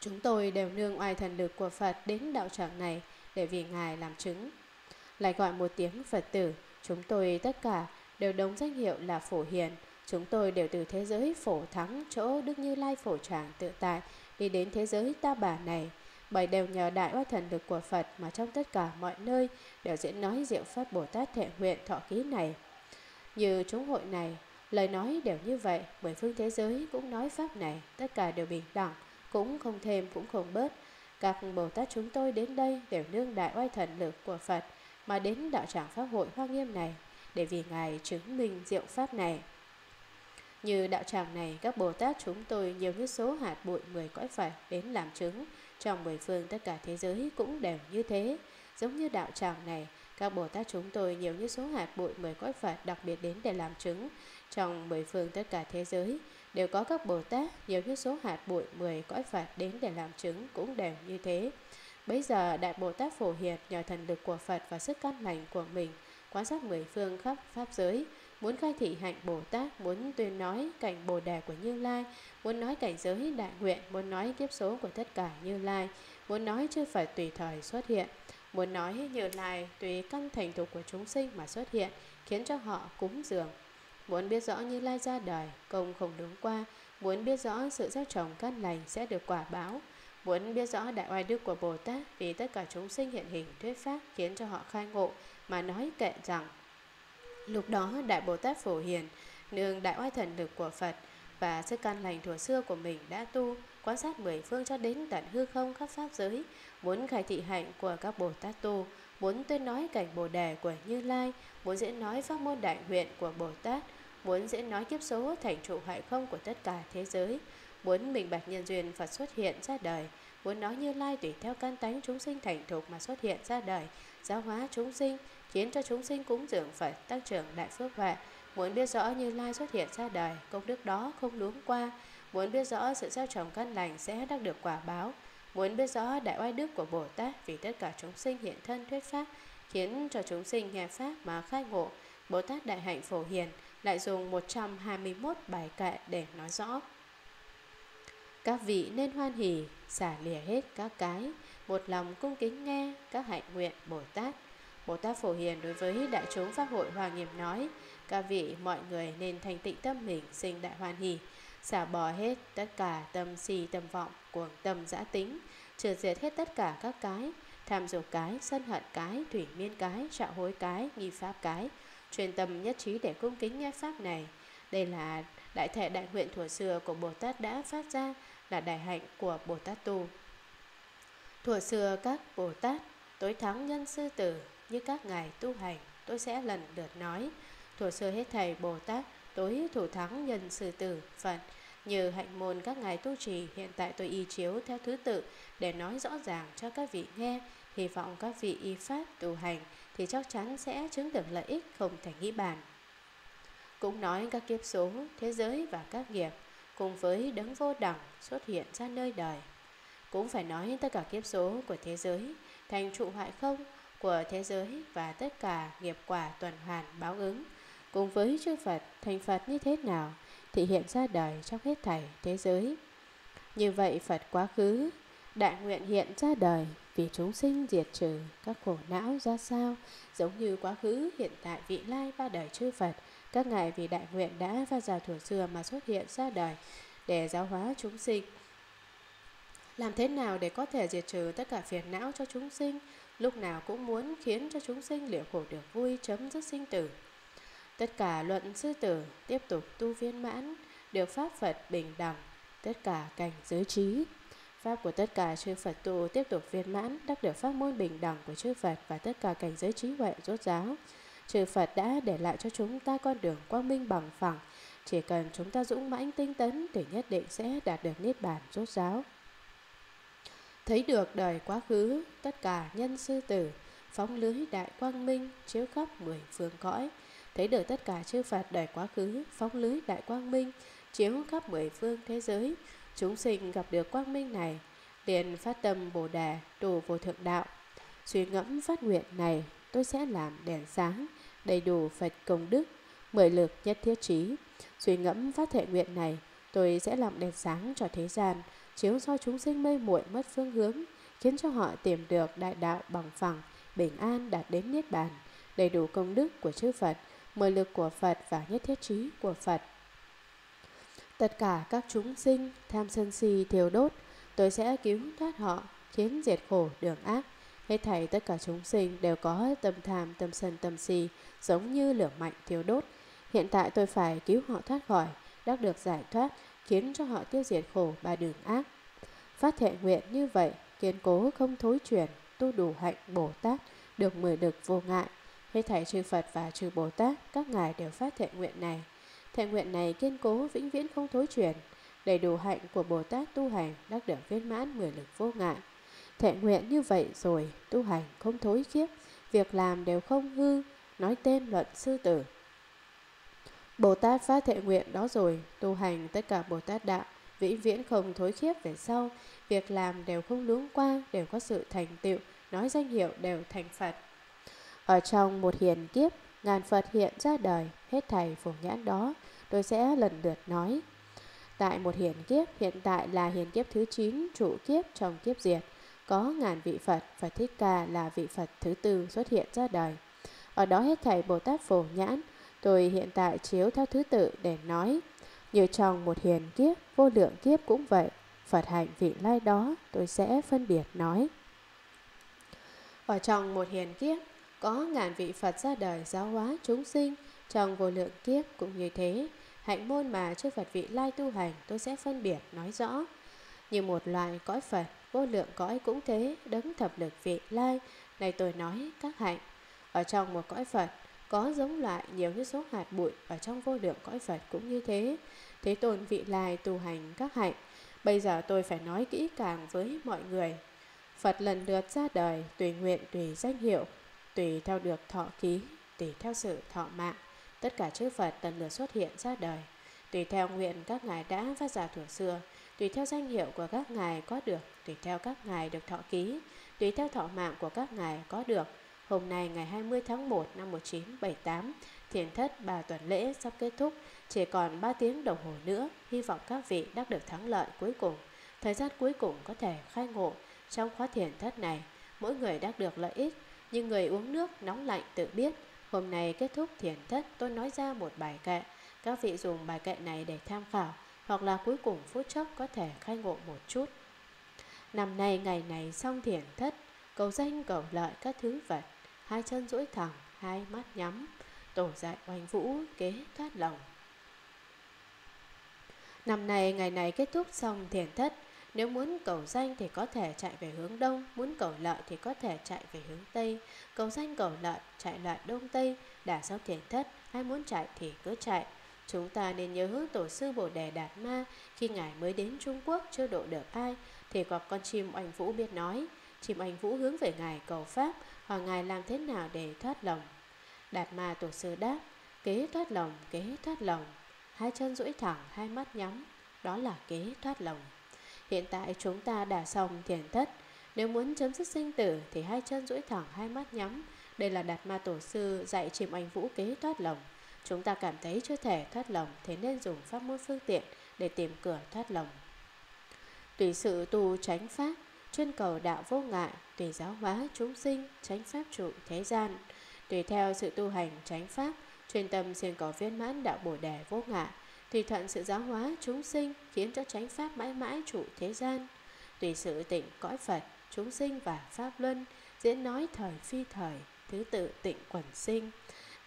Chúng tôi đều nương oai thần lực của Phật đến đạo tràng này để vì ngài làm chứng. Lại gọi một tiếng Phật tử, chúng tôi tất cả đều đồng danh hiệu là Phổ Hiền, chúng tôi đều từ thế giới Phổ Thắng, chỗ Đức Như Lai Phổ Tràng tự tại đi đến thế giới Ta Bà này, bởi đều nhờ đại oai thần lực của Phật mà trong tất cả mọi nơi đều diễn nói diệu pháp Bồ Tát thệ nguyện thọ ký này. Như chúng hội này, lời nói đều như vậy, mười phương thế giới cũng nói pháp này, tất cả đều bình đẳng, cũng không thêm cũng không bớt. Các Bồ Tát chúng tôi đến đây đều nương đại oai thần lực của Phật mà đến đạo tràng pháp hội Hoa Nghiêm này để vì ngài chứng minh diệu pháp này. Như đạo tràng này, các Bồ Tát chúng tôi nhiều như số hạt bụi, mười cõi Phật đến làm chứng. Trong mười phương tất cả thế giới cũng đều như thế. Giống như đạo tràng này, các Bồ Tát chúng tôi nhiều như số hạt bụi, mười cõi Phật đặc biệt đến để làm chứng. Trong mười phương tất cả thế giới đều có các Bồ Tát nhiều như số hạt bụi, mười cõi Phật đến để làm chứng cũng đều như thế. Bấy giờ đại Bồ Tát Phổ Hiền nhờ thần lực của Phật và sức căn lành của mình quan sát mười phương khắp pháp giới, muốn khai thị hạnh Bồ Tát, muốn tuyên nói cảnh Bồ Đề của Như Lai, muốn nói cảnh giới đại nguyện, muốn nói kiếp số của tất cả Như Lai, muốn nói chư Phật tùy thời xuất hiện, muốn nói Như Lai tùy căn thành tục của chúng sinh mà xuất hiện, khiến cho họ cúng dường, muốn biết rõ Như Lai ra đời công không đúng qua, muốn biết rõ sự gieo trồng căn lành sẽ được quả báo, muốn biết rõ đại oai đức của Bồ Tát vì tất cả chúng sinh hiện hình thuyết pháp, khiến cho họ khai ngộ mà nói kệ rằng. Lúc đó đại Bồ Tát Phổ Hiền nương đại oai thần lực của Phật và sức căn lành thuở xưa của mình đã tu, quan sát mười phương cho đến tận hư không khắp pháp giới, muốn khai thị hạnh của các Bồ Tát tu, muốn tuyên nói cảnh Bồ Đề của Như Lai, muốn diễn nói pháp môn đại nguyện của Bồ Tát, muốn diễn nói kiếp số thành trụ hại không của tất cả thế giới, muốn minh bạch nhân duyên Phật xuất hiện ra đời, muốn nói Như Lai tùy theo căn tánh chúng sinh thành thục mà xuất hiện ra đời, giáo hóa chúng sinh, khiến cho chúng sinh cúng dường Phật, tăng trưởng đại phước huệ, muốn biết rõ Như Lai xuất hiện ra đời, công đức đó không luống qua, muốn biết rõ sự gieo trồng căn lành sẽ đắc được quả báo, muốn biết rõ đại oai đức của Bồ Tát vì tất cả chúng sinh hiện thân thuyết pháp, khiến cho chúng sinh nghe pháp mà khai ngộ. Bồ Tát đại hạnh Phổ Hiền lại dùng một trăm hai mươi mốt bài kệ để nói rõ. Các vị nên hoan hỉ, xả lìa hết các cái, một lòng cung kính nghe các hạnh nguyện Bồ Tát. Bồ Tát Phổ Hiền đối với đại chúng pháp hội Hoa Nghiêm nói: các vị mọi người nên thanh tịnh tâm mình, sinh đại hoan hỷ, xả bỏ hết tất cả tâm si tâm vọng, cuồng tâm dã tính, trừ diệt hết tất cả các cái, tham dục cái, sân hận cái, thủy miên cái, trạo hối cái, nghi pháp cái, chuyên tâm nhất trí để cung kính nghe pháp này. Đây là đại thể đại nguyện thuở xưa của Bồ Tát đã phát ra, là đại hạnh của Bồ Tát tu. Thuở xưa các Bồ Tát tối thắng nhân sư tử như các ngài tu hành, tôi sẽ lần lượt nói. Thuở xưa hết thầy Bồ Tát tối thủ thắng nhân sư tử Phật như hạnh môn các ngài tu trì, hiện tại tôi y chiếu theo thứ tự để nói rõ ràng cho các vị nghe, hy vọng các vị y pháp tu hành thì chắc chắn sẽ chứng được lợi ích không thể nghĩ bàn. Cũng nói các kiếp số, thế giới và các nghiệp cùng với đấng vô đẳng xuất hiện ra nơi đời. Cũng phải nói tất cả kiếp số của thế giới thành trụ hoại không của thế giới và tất cả nghiệp quả tuần hoàn báo ứng cùng với chư Phật thành Phật như thế nào thì hiện ra đời trong hết thảy thế giới. Như vậy Phật quá khứ đại nguyện hiện ra đời vì chúng sinh diệt trừ các khổ não ra sao, giống như quá khứ hiện tại vị lai ba đời chư Phật, các ngài vì đại nguyện đã phát ra thuở xưa mà xuất hiện ra đời để giáo hóa chúng sinh. Làm thế nào để có thể diệt trừ tất cả phiền não cho chúng sinh, lúc nào cũng muốn khiến cho chúng sinh liệu khổ được vui, chấm dứt sinh tử. Tất cả luận sư tử tiếp tục tu viên mãn, được pháp Phật bình đẳng, tất cả cảnh giới trí. Pháp của tất cả chư Phật tu tiếp tục viên mãn, đắc được pháp môn bình đẳng của chư Phật và tất cả cảnh giới trí huệ rốt ráo. Chư Phật đã để lại cho chúng ta con đường quang minh bằng phẳng, chỉ cần chúng ta dũng mãnh tinh tấn thì nhất định sẽ đạt được niết bàn rốt ráo. Thấy được đời quá khứ, tất cả nhân sư tử, phóng lưới đại quang minh, chiếu khắp mười phương cõi. Thấy được tất cả chư Phật đời quá khứ, phóng lưới đại quang minh, chiếu khắp mười phương thế giới. Chúng sinh gặp được quang minh này, liền phát tâm Bồ Đề, tu vô thượng đạo. Suy ngẫm phát nguyện này, tôi sẽ làm đèn sáng, đầy đủ Phật công đức, mười lực nhất thiết trí. Suy ngẫm phát thệ nguyện này, tôi sẽ làm đèn sáng cho thế gian, chiếu soi chúng sinh mê muội mất phương hướng, khiến cho họ tìm được đại đạo bằng phẳng, bình an đạt đến niết bàn, đầy đủ công đức của chư Phật, mười lực của Phật và nhất thiết trí của Phật. Tất cả các chúng sinh tham sân si thiêu đốt, tôi sẽ cứu thoát họ, khiến diệt khổ đường ác. Hết thảy tất cả chúng sinh đều có tâm tham, tâm sân, tâm si, giống như lửa mạnh thiêu đốt. Hiện tại tôi phải cứu họ thoát khỏi, đắc được giải thoát, khiến cho họ tiêu diệt khổ ba đường ác. Phát thệ nguyện như vậy, kiên cố không thối chuyển, tu đủ hạnh Bồ Tát, được mười lực vô ngại. Hết thảy chư Phật và chư Bồ Tát, các ngài đều phát thệ nguyện này. Thệ nguyện này kiên cố vĩnh viễn không thối chuyển, đầy đủ hạnh của Bồ Tát tu hành, đắc được viên mãn mười lực vô ngại. Thệ nguyện như vậy rồi, tu hành không thối khiếp, việc làm đều không hư, nói tên luận sư tử. Bồ Tát phát thệ nguyện đó rồi, tu hành tất cả Bồ Tát đạo, vĩnh viễn không thối khiếp về sau, việc làm đều không luống qua, đều có sự thành tựu, nói danh hiệu đều thành Phật. Ở trong một hiền kiếp, ngàn Phật hiện ra đời, hết thảy phổ nhãn đó, tôi sẽ lần lượt nói. Tại một hiền kiếp, hiện tại là hiền kiếp thứ chín, trụ kiếp trong kiếp diệt, có ngàn vị Phật, Phật Thích Ca là vị Phật thứ tư xuất hiện ra đời. Ở đó hết thảy Bồ Tát phổ nhãn, tôi hiện tại chiếu theo thứ tự để nói. Như trong một hiền kiếp, vô lượng kiếp cũng vậy, Phật hạnh vị lai đó tôi sẽ phân biệt nói. Ở trong một hiền kiếp, có ngàn vị Phật ra đời giáo hóa chúng sinh, trong vô lượng kiếp cũng như thế. Hạnh môn mà chư Phật vị lai tu hành tôi sẽ phân biệt nói rõ. Như một loài cõi Phật, vô lượng cõi cũng thế, đấng thập lực vị lai, này tôi nói các hạnh. Ở trong một cõi Phật, có giống loại nhiều như số hạt bụi, ở trong vô lượng cõi Phật cũng như thế. Thế Tôn vị lai tu hành các hạnh. Bây giờ tôi phải nói kỹ càng với mọi người. Phật lần lượt ra đời, tùy nguyện tùy danh hiệu, tùy theo được thọ ký, tùy theo sự thọ mạng. Tất cả chư Phật lần lượt xuất hiện ra đời, tùy theo nguyện các ngài đã phát ra thuở xưa, tùy theo danh hiệu của các ngài có được, tùy theo các ngài được thọ ký, tùy theo thọ mạng của các ngài có được. Hôm nay ngày hai mươi tháng một năm một nghìn chín trăm bảy mươi tám, thiền thất ba tuần lễ sắp kết thúc, chỉ còn ba tiếng đồng hồ nữa, hy vọng các vị đắc được thắng lợi cuối cùng. Thời gian cuối cùng có thể khai ngộ trong khóa thiền thất này, mỗi người đắc được lợi ích, Nhưng người uống nước nóng lạnh tự biết. Hôm nay kết thúc thiền thất, tôi nói ra một bài kệ. Các vị dùng bài kệ này để tham khảo, hoặc là cuối cùng phút chốc có thể khai ngộ một chút. Năm nay ngày này xong thiền thất, cầu danh cầu lợi các thứ vật, hai chân duỗi thẳng, hai mắt nhắm, tổ dạy oanh vũ kế thoát lòng. Năm nay ngày này kết thúc xong thiền thất. Nếu muốn cầu danh thì có thể chạy về hướng đông, muốn cầu lợi thì có thể chạy về hướng tây. Cầu danh cầu lợi, chạy lại đông tây, đã xong thiền thất, ai muốn chạy thì cứ chạy. Chúng ta nên nhớ hướng tổ sư Bồ Đề Đạt Ma, khi Ngài mới đến Trung Quốc chưa độ được ai, thì gặp con chim oanh vũ biết nói. Chim oanh vũ hướng về Ngài cầu pháp, hỏi Ngài làm thế nào để thoát lòng. Đạt Ma tổ sư đáp, kế thoát lòng, kế thoát lòng. Hai chân duỗi thẳng, hai mắt nhắm, đó là kế thoát lòng. Hiện tại chúng ta đã xong thiền thất. Nếu muốn chấm dứt sinh tử thì hai chân duỗi thẳng, hai mắt nhắm. Đây là Đạt Ma tổ sư dạy chim oanh vũ kế thoát lòng. Chúng ta cảm thấy chưa thể thoát lòng, thế nên dùng pháp môn phương tiện để tìm cửa thoát lòng. Tùy sự tu chánh pháp, chuyên cầu đạo vô ngại, tùy giáo hóa chúng sinh, chánh pháp trụ thế gian. Tùy theo sự tu hành chánh pháp, chuyên tâm siêng cầu viên mãn đạo Bồ Đề vô ngại. Tùy thuận sự giáo hóa chúng sinh, khiến cho chánh pháp mãi mãi trụ thế gian. Tùy sự tịnh cõi Phật, chúng sinh và pháp luân, diễn nói thời phi thời, thứ tự tịnh quẩn sinh.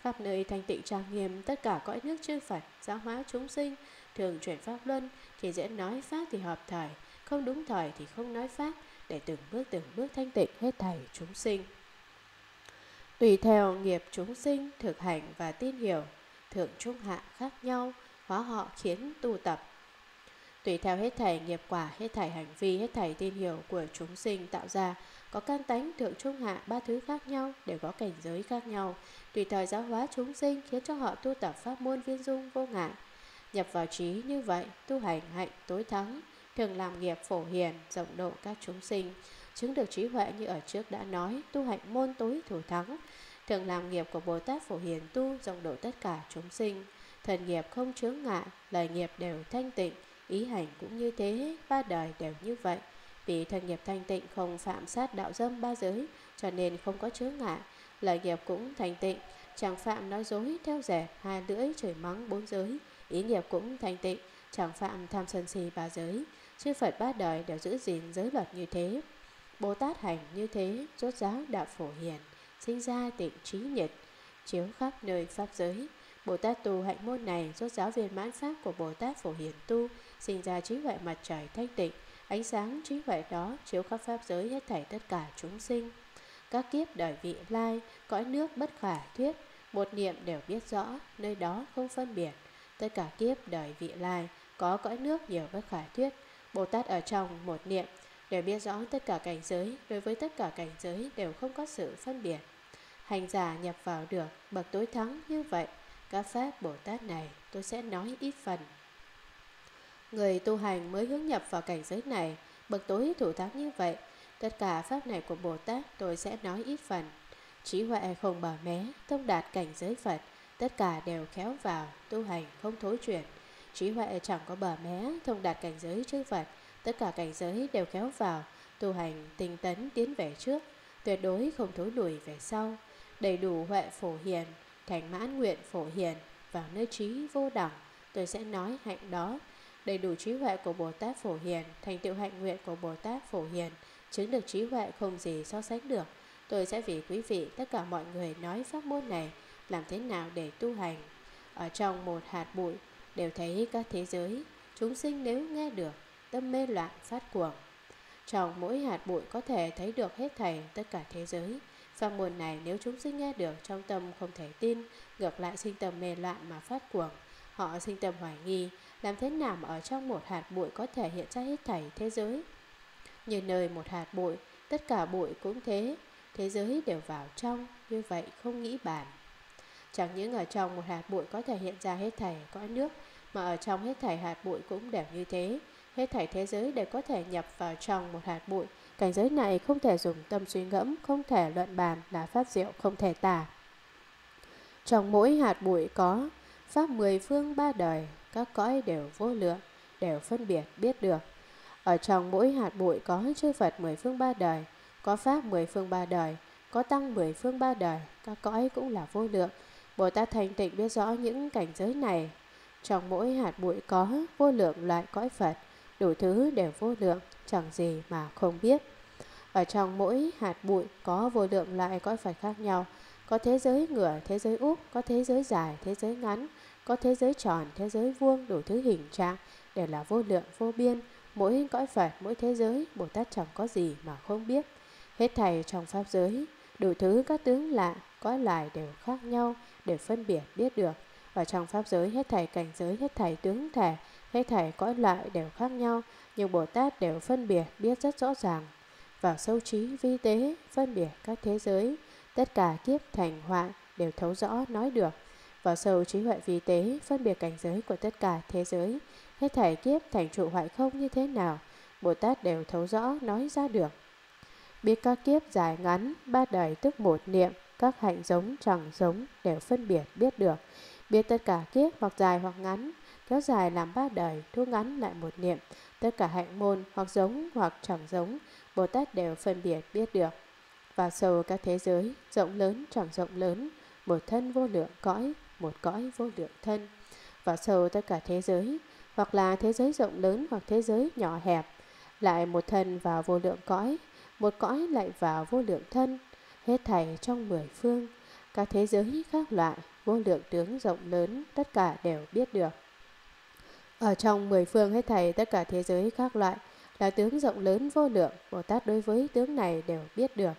Khắp nơi thanh tịnh trang nghiêm, tất cả cõi nước chư Phật giáo hóa chúng sinh, thường chuyển pháp luân, thì diễn nói pháp thì hợp thời, không đúng thời thì không nói pháp, để từng bước từng bước thanh tịnh hết thảy chúng sinh. Tùy theo nghiệp chúng sinh, thực hành và tin hiểu, thượng trung hạ khác nhau, hóa họ khiến tu tập. Tùy theo hết thảy nghiệp quả, hết thảy hành vi, hết thảy tin hiểu của chúng sinh tạo ra, có căn tánh thượng trung hạ ba thứ khác nhau, đều có cảnh giới khác nhau. Tùy thời giáo hóa chúng sinh, khiến cho họ tu tập pháp môn viên dung vô ngại. Nhập vào trí như vậy, tu hành hạnh tối thắng, thường làm nghiệp phổ hiền, rộng độ các chúng sinh. Chứng được trí huệ như ở trước đã nói, tu hạnh môn tối thủ thắng, thường làm nghiệp của Bồ Tát phổ hiền tu, rộng độ tất cả chúng sinh. Thần nghiệp không chướng ngại, lời nghiệp đều thanh tịnh, ý hành cũng như thế, ba đời đều như vậy. Vì thần nghiệp thanh tịnh không phạm sát đạo dâm ba giới, cho nên không có chướng ngại. Lời nghiệp cũng thanh tịnh, chẳng phạm nói dối, theo dệt, hai lưỡi, chửi mắng bốn giới. Ý nghiệp cũng thanh tịnh, chẳng phạm tham sân si ba giới. Chư Phật ba đời đều giữ gìn giới luật như thế, Bồ Tát hành như thế, rốt ráo đạo phổ hiền, sinh ra tịnh trí nhiệt, chiếu khắp nơi pháp giới. Bồ Tát tu hạnh môn này, rốt ráo viên mãn pháp của Bồ Tát phổ hiền tu, sinh ra trí huệ mặt trời thanh tịnh, ánh sáng trí huệ đó chiếu khắp pháp giới hết thảy tất cả chúng sinh. Các kiếp đời vị lai, cõi nước bất khả thuyết, một niệm đều biết rõ, nơi đó không phân biệt. Tất cả kiếp đời vị lai, có cõi nước nhiều bất khả thuyết, Bồ Tát ở trong một niệm đều biết rõ tất cả cảnh giới, đối với tất cả cảnh giới đều không có sự phân biệt. Hành giả nhập vào được bậc tối thắng như vậy, các pháp Bồ Tát này tôi sẽ nói ít phần. Người tu hành mới hướng nhập vào cảnh giới này, bậc tối thủ thắng như vậy, tất cả pháp này của Bồ Tát tôi sẽ nói ít phần. Trí huệ không bỏ mé, thông đạt cảnh giới Phật, tất cả đều khéo vào, tu hành không thối chuyển. Trí huệ chẳng có bờ mé, thông đạt cảnh giới chư Phật, tất cả cảnh giới đều khéo vào, tu hành tinh tấn tiến về trước, tuyệt đối không thối lùi về sau. Đầy đủ huệ phổ hiền, thành mãn nguyện phổ hiền, vào nơi trí vô đẳng, tôi sẽ nói hạnh đó. Đầy đủ trí huệ của Bồ Tát phổ hiền, thành tựu hạnh nguyện của Bồ Tát phổ hiền, chứng được trí huệ không gì so sánh được. Tôi sẽ vì quý vị tất cả mọi người nói pháp môn này, làm thế nào để tu hành. Ở trong một hạt bụi đều thấy các thế giới, chúng sinh nếu nghe được, tâm mê loạn phát cuồng. Trong mỗi hạt bụi có thể thấy được hết thảy tất cả thế giới. Pháp môn này nếu chúng sinh nghe được, trong tâm không thể tin, ngược lại sinh tâm mê loạn mà phát cuồng. Họ sinh tâm hoài nghi, làm thế nào mà ở trong một hạt bụi có thể hiện ra hết thảy thế giới. Như nơi một hạt bụi, tất cả bụi cũng thế, thế giới đều vào trong, như vậy không nghĩ bàn. Chẳng những ở trong một hạt bụi có thể hiện ra hết thảy cõi nước, mà ở trong hết thảy hạt bụi cũng đều như thế. Hết thảy thế giới đều có thể nhập vào trong một hạt bụi. Cảnh giới này không thể dùng tâm suy ngẫm, không thể luận bàn, là pháp diệu không thể tả. Trong mỗi hạt bụi có pháp mười phương ba đời, các cõi đều vô lượng, đều phân biệt biết được. Ở trong mỗi hạt bụi có chư Phật mười phương ba đời, có pháp mười phương ba đời, có tăng mười phương ba đời, các cõi cũng là vô lượng. Bồ Tát thành tịnh biết rõ những cảnh giới này. Trong mỗi hạt bụi có vô lượng loại cõi Phật, đủ thứ đều vô lượng, chẳng gì mà không biết. Ở trong mỗi hạt bụi có vô lượng loại cõi Phật khác nhau, có thế giới ngửa, thế giới úp, có thế giới dài, thế giới ngắn, có thế giới tròn, thế giới vuông, đủ thứ hình trạng, đều là vô lượng vô biên. Mỗi cõi Phật, mỗi thế giới, Bồ Tát chẳng có gì mà không biết. Hết thảy trong pháp giới, đủ thứ các tướng lạ, cõi loài đều khác nhau, đều phân biệt biết được. Ở trong pháp giới, hết thảy cảnh giới, hết thảy tướng thể, hết thảy cõi loại đều khác nhau, nhưng Bồ Tát đều phân biệt biết rất rõ ràng. Vào sâu trí vi tế, phân biệt các thế giới, tất cả kiếp thành hoại đều thấu rõ nói được. Vào sâu trí huệ vi tế, phân biệt cảnh giới của tất cả thế giới, hết thảy kiếp thành trụ hoại không như thế nào, Bồ Tát đều thấu rõ nói ra được. Biết các kiếp dài ngắn, ba đời tức một niệm, các hạnh giống chẳng giống đều phân biệt biết được. Biết tất cả kiếp hoặc dài hoặc ngắn, kéo dài làm ba đời, thu ngắn lại một niệm, tất cả hạnh môn hoặc giống hoặc chẳng giống, Bồ Tát đều phân biệt biết được. Và sâu các thế giới, rộng lớn chẳng rộng lớn, một thân vô lượng cõi, một cõi vô lượng thân. Và sâu tất cả thế giới, hoặc là thế giới rộng lớn hoặc thế giới nhỏ hẹp, lại một thân vào vô lượng cõi, một cõi lại vào vô lượng thân, hết thảy trong mười phương, các thế giới khác loại, vô lượng tướng rộng lớn, tất cả đều biết được. Ở trong mười phương hết thảy tất cả thế giới khác loại, là tướng rộng lớn vô lượng, Bồ Tát đối với tướng này đều biết được.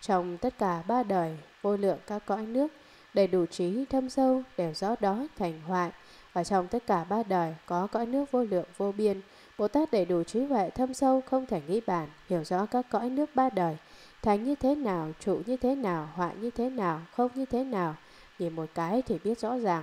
Trong tất cả ba đời, vô lượng các cõi nước, đầy đủ trí thâm sâu, đều rõ đó thành hoại. Ở trong tất cả ba đời, có cõi nước vô lượng vô biên, Bồ Tát đầy đủ trí huệ thâm sâu, không thể nghĩ bàn, hiểu rõ các cõi nước ba đời, thành như thế nào, trụ như thế nào, hoại như thế nào, không như thế nào, nhìn một cái thì biết rõ ràng.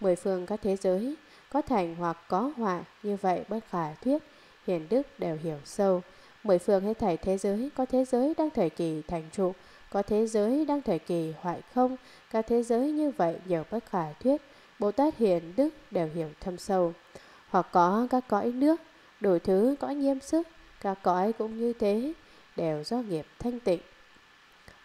Mười phương các thế giới, có thành hoặc có hoại, như vậy bất khả thuyết, hiền đức đều hiểu sâu. Mười phương hết thảy thế giới, có thế giới đang thời kỳ thành trụ, có thế giới đang thời kỳ hoại không, các thế giới như vậy nhiều bất khả thuyết, Bồ Tát hiền đức đều hiểu thâm sâu. Hoặc có các cõi nước, đủ thứ cõi nghiêm sức, các cõi cũng như thế, đều do nghiệp thanh tịnh.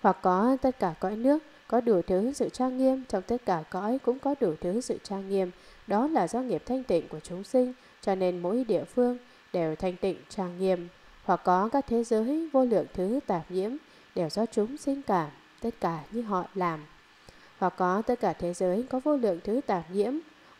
Hoặc có tất cả cõi nước, có đủ thứ sự trang nghiêm, trong tất cả cõi cũng có đủ thứ sự trang nghiêm, đó là do nghiệp thanh tịnh của chúng sinh, cho nên mỗi địa phương đều thanh tịnh trang nghiêm. Hoặc có các thế giới vô lượng thứ tạp nhiễm, đều do chúng sinh cảm, tất cả như họ làm. Hoặc có tất cả thế giới có vô lượng thứ tạp nhiễm,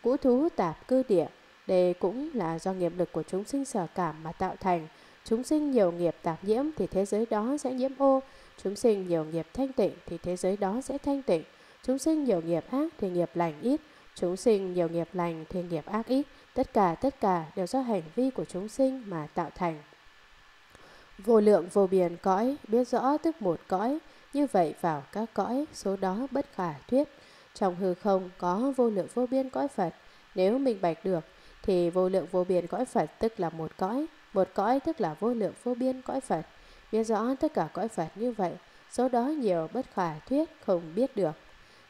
ngũ thú tạp cư địa, đây cũng là do nghiệp lực của chúng sinh sở cảm mà tạo thành. Chúng sinh nhiều nghiệp tạp nhiễm thì thế giới đó sẽ nhiễm ô, chúng sinh nhiều nghiệp thanh tịnh thì thế giới đó sẽ thanh tịnh, chúng sinh nhiều nghiệp ác thì nghiệp lành ít, chúng sinh nhiều nghiệp lành thì nghiệp ác ít, tất cả tất cả đều do hành vi của chúng sinh mà tạo thành. Vô lượng vô biên cõi, biết rõ tức một cõi, như vậy vào các cõi, số đó bất khả thuyết. Trong hư không có vô lượng vô biên cõi Phật, nếu minh bạch được thì vô lượng vô biên cõi Phật tức là một cõi, một cõi tức là vô lượng vô biên cõi Phật. Biết rõ tất cả cõi Phật như vậy, số đó nhiều bất khả thuyết, không biết được.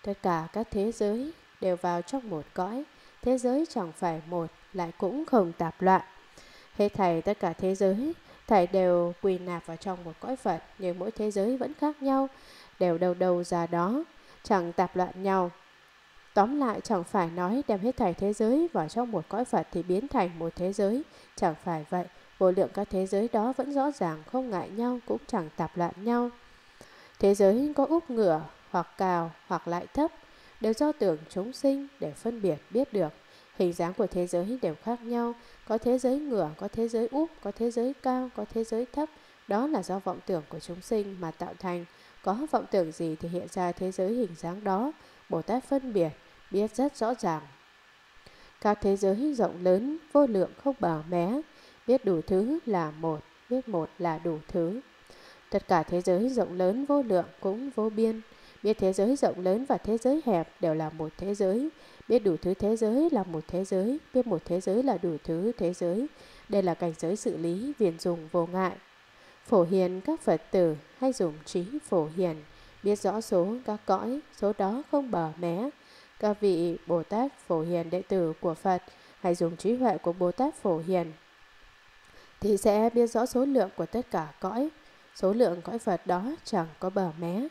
Tất cả các thế giới đều vào trong một cõi, thế giới chẳng phải một, lại cũng không tạp loạn. Hết thảy tất cả thế giới, thảy đều quy nạp vào trong một cõi Phật, nhưng mỗi thế giới vẫn khác nhau, đều đầu đầu ra đó, chẳng tạp loạn nhau. Tóm lại chẳng phải nói đem hết thảy thế giới vào trong một cõi Phật thì biến thành một thế giới, chẳng phải vậy. Vô lượng các thế giới đó vẫn rõ ràng, không ngại nhau, cũng chẳng tạp loạn nhau. Thế giới có úp ngửa, hoặc cào, hoặc lại thấp, đều do tưởng chúng sinh để phân biệt biết được. Hình dáng của thế giới đều khác nhau, có thế giới ngửa, có thế giới úp, có thế giới cao, có thế giới thấp, đó là do vọng tưởng của chúng sinh mà tạo thành. Có vọng tưởng gì thì hiện ra thế giới hình dáng đó, Bồ Tát phân biệt, biết rất rõ ràng. Các thế giới rộng lớn, vô lượng không bờ mé, biết đủ thứ là một, biết một là đủ thứ. Tất cả thế giới rộng lớn vô lượng cũng vô biên, biết thế giới rộng lớn và thế giới hẹp đều là một thế giới, biết đủ thứ thế giới là một thế giới, biết một thế giới là đủ thứ thế giới. Đây là cảnh giới sự lý viền dùng vô ngại. Phổ hiền các Phật tử hay dùng trí phổ hiền, biết rõ số các cõi, số đó không bờ mé. Các vị Bồ Tát phổ hiền đệ tử của Phật hay dùng trí huệ của Bồ Tát phổ hiền thì sẽ biết rõ số lượng của tất cả cõi, số lượng cõi Phật đó chẳng có bờ mé.